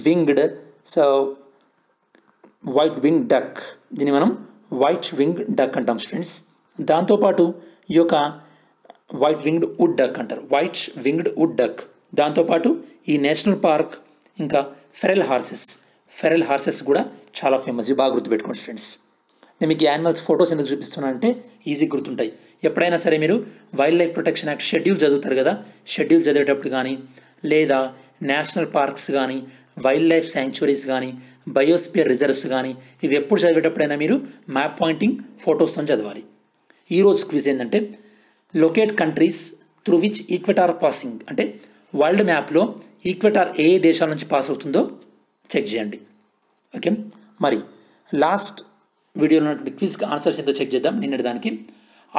winged so white wing duck, దీన్ని మనం వైట్ వింగ్ డక్ అంటాం స్టూడెంట్స్. దాంతోపాటు ఈ యొక్క వైట్ వింగ్డ్ వుడ్ డక్ అంటారు, వైట్ వింగ్డ్ వుడ్ డక్. దాంతోపాటు ఈ నేషనల్ పార్క్ ఇంకా ఫెరల్ హార్సెస్, ఫెరల్ హార్సెస్ కూడా చాలా ఫేమస్. ఇవి బాగా గుర్తుపెట్టుకోండి ఫ్రెండ్స్. నేను మీకు యానిమల్స్ ఫొటోస్ ఎందుకు చూపిస్తున్నా అంటే ఈజీ గుర్తుంటాయి. ఎప్పుడైనా సరే మీరు wildlife protection act schedule చదువుతారు కదా, షెడ్యూల్ చదివేటప్పుడు కానీ లేదా నేషనల్ పార్క్స్ కానీ వైల్డ్ లైఫ్ శాంక్చురీస్ కానీ బయోస్పియర్ రిజర్వ్స్ కానీ ఇవి ఎప్పుడు చదివేటప్పుడైనా మీరు మ్యాప్ పాయింటింగ్ ఫొటోస్తో చదవాలి. ఈరోజు క్విజ్ ఏంటంటే locate countries through which equator passing, అంటే వరల్డ్ మ్యాప్లో ఈక్వెటార్ ఏ దేశాల నుంచి పాస్ అవుతుందో చెక్ చేయండి. ఓకే, మరి లాస్ట్ వీడియోలో క్విజ్కి ఆన్సర్స్ ఏంటో చెక్ చేద్దాం. నిన్నటి దానికి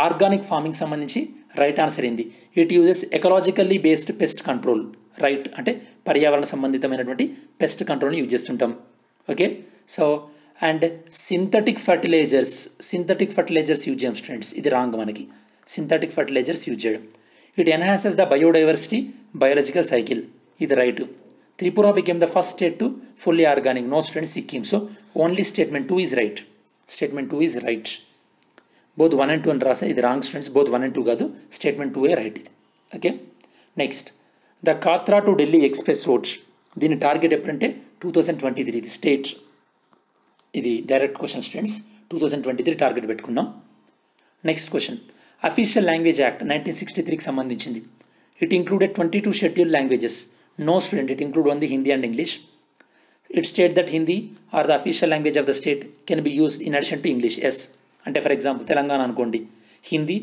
ఆర్గానిక్ ఫార్మింగ్ సంబంధించి రైట్ ఆన్సర్ ఏంది? It uses ecologically based pest control, right, అంటే పర్యావరణ సంబంధితమైనటువంటి పెస్ట్ కంట్రోల్ని యూజ్ చేస్తుంటాం. Okay, so and synthetic fertilisers, synthetic fertilisers use చేయడం స్టూడెంట్స్, ఇది రాంగ్ మనకి, సింథటిక్ ఫర్టిలైజర్స్ యూజ్ చేయడం. It enhances the biodiversity biological cycle, ఇది right. Tripura became the first state to fully organic. No students Sikkim. So only statement two is right. Statement two is right. Both one and two and rasa. It is wrong students. Both one and two gado. Statement two is right. Okay. Next, the Katra to Delhi Express Road. Then target apparent twenty twenty-three. The state. It is direct question students. twenty twenty-three target betkunna. Next question. Official Language Act nineteen sixty-three ki sambandhinchindi. It included twenty-two scheduled languages. No student, it include only Hindi and English. It states that Hindi or the official language of the state can be used in addition to English. Yes, and for example Telangana ankondi, Hindi,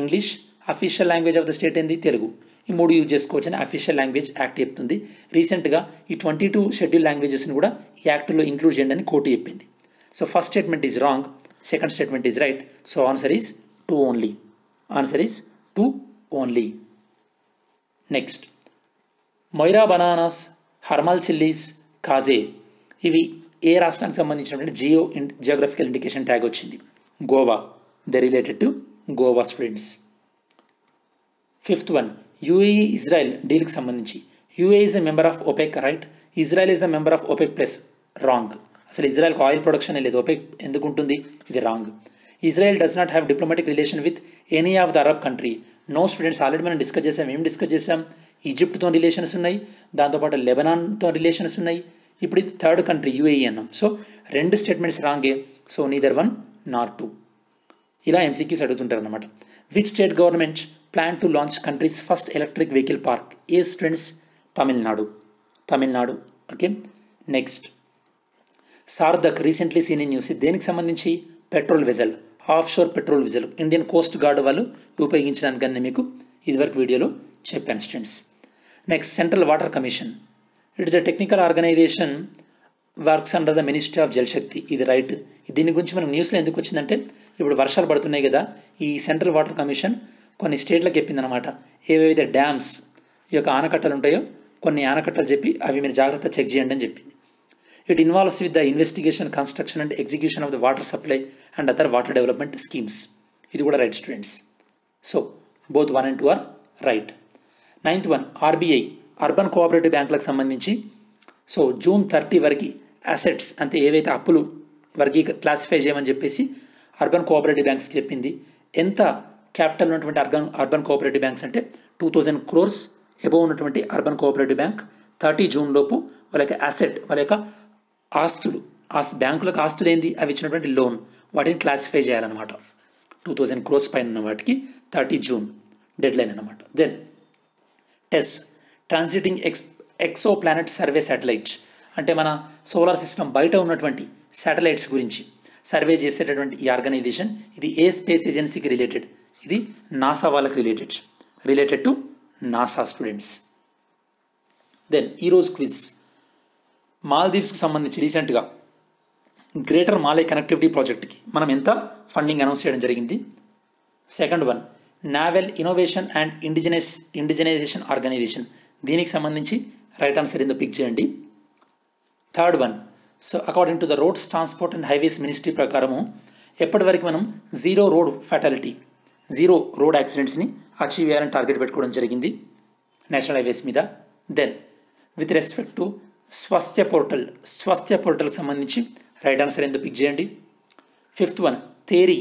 English official language of the state ఏంది తెలుగు. ఈ మూడు యూజ్ చేసుకోవచ్చని అఫీషియల్ లాంగ్వేజ్ యాక్ట్ చెప్తుంది. రీసెంట్గా ఈ ట్వంటీ టూ షెడ్యూల్ లాంగ్వేజెస్ని కూడా ఈ యాక్ట్లో ఇంక్లూడ్ చేయండి అని కోర్టు చెప్పింది. So first statement is wrong, second statement is right. So answer is two only. Answer is two only. Next, Moira bananas, Harmal chillies, కాజే ఇవి ఏ రాష్ట్రానికి సంబంధించినటువంటి జియో జియోగ్రఫికల్ ఇండికేషన్ ట్యాగ్ వచ్చింది? Goa. They related to Goa students. Fifth one, UAE Israel డీల్కి సంబంధించి. UAE is a member of OPEC right, Israel is a member of OPEC plus. Wrong. అసలు ఇజ్రాయెల్కి ఆయిల్ ప్రొడక్షన్ లేదు, ఒపెక్ ఎందుకు ఉంటుంది? ఇది wrong. Israel does not have diplomatic relation with any of the Arab country. No students, already మనం డిస్కస్ చేసాం. ఏం డిస్కస్ చేసాం? ఈజిప్ట్తో రిలేషన్స్ ఉన్నాయి, దాంతోపాటు లెబనాన్తో రిలేషన్స్ ఉన్నాయి. ఇప్పుడు ఇది థర్డ్ కంట్రీ యూఏఈ అన్నాం. సో రెండు స్టేట్మెంట్స్ రాంగే. So neither one not two. ఇలా ఎంసీక్యూస్ అడుగుతుంటారు అన్నమాట. Which state government plan to launch countries first electric vehicle park? ఏ students? Tamil Nadu. Tamil Nadu. Okay. Next, Sarthak recently seen in news. దేనికి సంబంధించి? Patrol vessel, offshore patrol vessel Indian coast guard వాళ్ళు ఉపయోగించడానికన్నా మీకు ఇదివరకు వీడియోలో చెప్పాను students. Next, central water commission. It is a technical organisation works under the ministry of Jal Shakti. ఇది రైట్. దీని గురించి మనకు న్యూస్లో ఎందుకు వచ్చిందంటే ఇప్పుడు వర్షాలు పడుతున్నాయి కదా, ఈ సెంట్రల్ వాటర్ కమిషన్ కొన్ని స్టేట్లకు చెప్పిందనమాట. ఏవేవైతే డ్యామ్స్ ఈ యొక్క ఆనకట్టలు ఉంటాయో కొన్ని ఆనకట్టలు చెప్పి అవి మీరు జాగ్రత్త చెక్ చేయండి అని చెప్పింది. It involves with the investigation, construction and execution of the water supply and other water development schemes. ఇది కూడా right students. So both one and two are right. Ninth one, RBI urban cooperative బ్యాంకులకు సంబంధించి. సో జూన్ థర్టీ వరకు అసెట్స్ అంటే ఏవైతే అప్పులు వరకు క్లాసిఫై చేయమని చెప్పేసి అర్బన్ కోఆపరేటివ్ బ్యాంక్స్కి చెప్పింది. ఎంత క్యాపిటల్ ఉన్నటువంటి అర్బన్ అర్బన్ కోఆపరేటివ్ బ్యాంక్స్ అంటే టూ థౌజండ్ క్రోర్స్ అబోవ్ ఉన్నటువంటి urban cooperative bank thirty June లోపు వాళ్ళ యొక్క అసెట్, వాళ్ళ యొక్క ఆస్తులు, ఆస్తు బ్యాంకులకు ఆస్తులు ఏంది అవి ఇచ్చినటువంటి లోన్, వాటిని క్లాసిఫై చేయాలన్నమాట. టూ థౌజండ్ క్రోర్స్ పైన ఉన్న వాటికి థర్టీ జూన్ డెడ్ లైన్ అనమాట. Then TESS, transiting ex exoplanet survey satellites అంటే మన సోలార్ సిస్టమ్ బయట ఉన్నటువంటి శాటిలైట్స్ గురించి సర్వే చేసేటటువంటి ఈ ఆర్గనైజేషన్. ఇది ఏ స్పేస్ ఏజెన్సీకి రిలేటెడ్? ఇది నాసా వాళ్ళకి related. Related to NASA students. Then ఈరోజు క్విజ్, మాల్దీవ్స్కి సంబంధించి రీసెంట్గా గ్రేటర్ మాలే కనెక్టివిటీ ప్రాజెక్ట్కి మనం ఎంత ఫండింగ్ అనౌన్స్ చేయడం జరిగింది? Second one, naval innovation and indigenous indigenisation organisation. దీనికి సంబంధించి రైట్ ఆన్సర్ ఏందో పిక్ చేయండి. Third one, so according to the roads transport and highways ministry ప్రకారము ఎప్పటి వరకు మనం zero road fatality, zero road యాక్సిడెంట్స్ని అచీవ్ చేయాలని టార్గెట్ పెట్టుకోవడం జరిగింది నేషనల్ హైవేస్ మీద. Then with respect to Swasthya portal, Swasthya పోర్టల్కి సంబంధించి రైట్ ఆన్సర్ ఏందో పిక్ చేయండి. Fifth one, TERI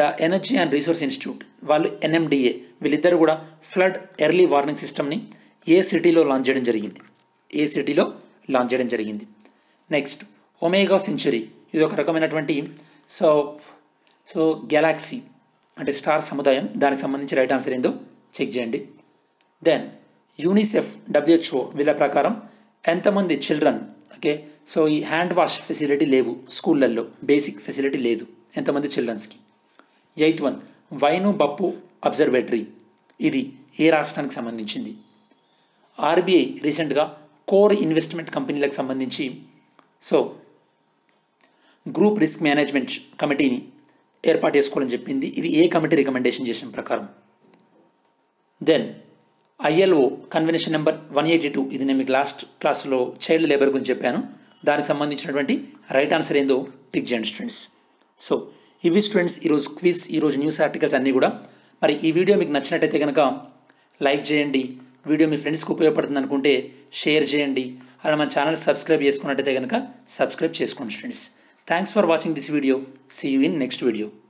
the energy and resource institute వాళ్ళు ఎన్ఎండిఏ వీళ్ళిద్దరు కూడా ఫ్లడ్ ఎర్లీ వార్నింగ్ సిస్టమ్ని ఏ సిటీలో లాంచ్ చేయడం జరిగింది? ఏ సిటీలో లాంచ్ చేయడం జరిగింది? Next, omega century. ఇది ఒక రకమైనటువంటి సో సో గెలాక్సీ అంటే స్టార్ సముదాయం, దానికి సంబంధించి రైట్ ఆన్సర్ ఏందో చెక్ చేయండి. దెన్ యూనిసెఫ్, డబ్ల్యూహెచ్ఓ వీళ్ళ ప్రకారం ఎంతమంది చిల్డ్రన్, ఓకే సో ఈ హ్యాండ్ వాష్ ఫెసిలిటీ లేవు స్కూళ్ళల్లో, బేసిక్ ఫెసిలిటీ లేదు ఎంతమంది చిల్డ్రన్స్కి? Eighth one, Vainu Bappu observatory. ఇది ఏ రాష్ట్రానికి సంబంధించింది? ఆర్బీఐ రీసెంట్గా కోర్ ఇన్వెస్ట్మెంట్ కంపెనీలకు సంబంధించి సో గ్రూప్ రిస్క్ మేనేజ్మెంట్ కమిటీని ఏర్పాటు చేసుకోవాలని చెప్పింది. ఇది ఏ కమిటీ రికమెండేషన్ చేసిన ప్రకారం? Then ILO convention number one eighty two. ఇది నేను మీకు లాస్ట్ క్లాస్లో చైల్డ్ లేబర్ గురించి చెప్పాను, దానికి సంబంధించినటువంటి రైట్ ఆన్సర్ ఏందో పిక్ చేయండి స్టూడెంట్స్. సో ఇవి స్టూడెంట్స్ ఈరోజు క్విజ్, ఈరోజు న్యూస్ ఆర్టికల్స్ అన్నీ కూడా. మరి ఈ వీడియో మీకు నచ్చినట్టయితే కనుక లైక్ చేయండి, వీడియో మీ ఫ్రెండ్స్కి ఉపయోగపడుతుంది అనుకుంటే షేర్ చేయండి, అలా మన ఛానల్ సబ్స్క్రైబ్ చేసుకున్నట్టయితే కనుక సబ్స్క్రైబ్ చేసుకోండి friends. Thanks for watching this video. See you in next video.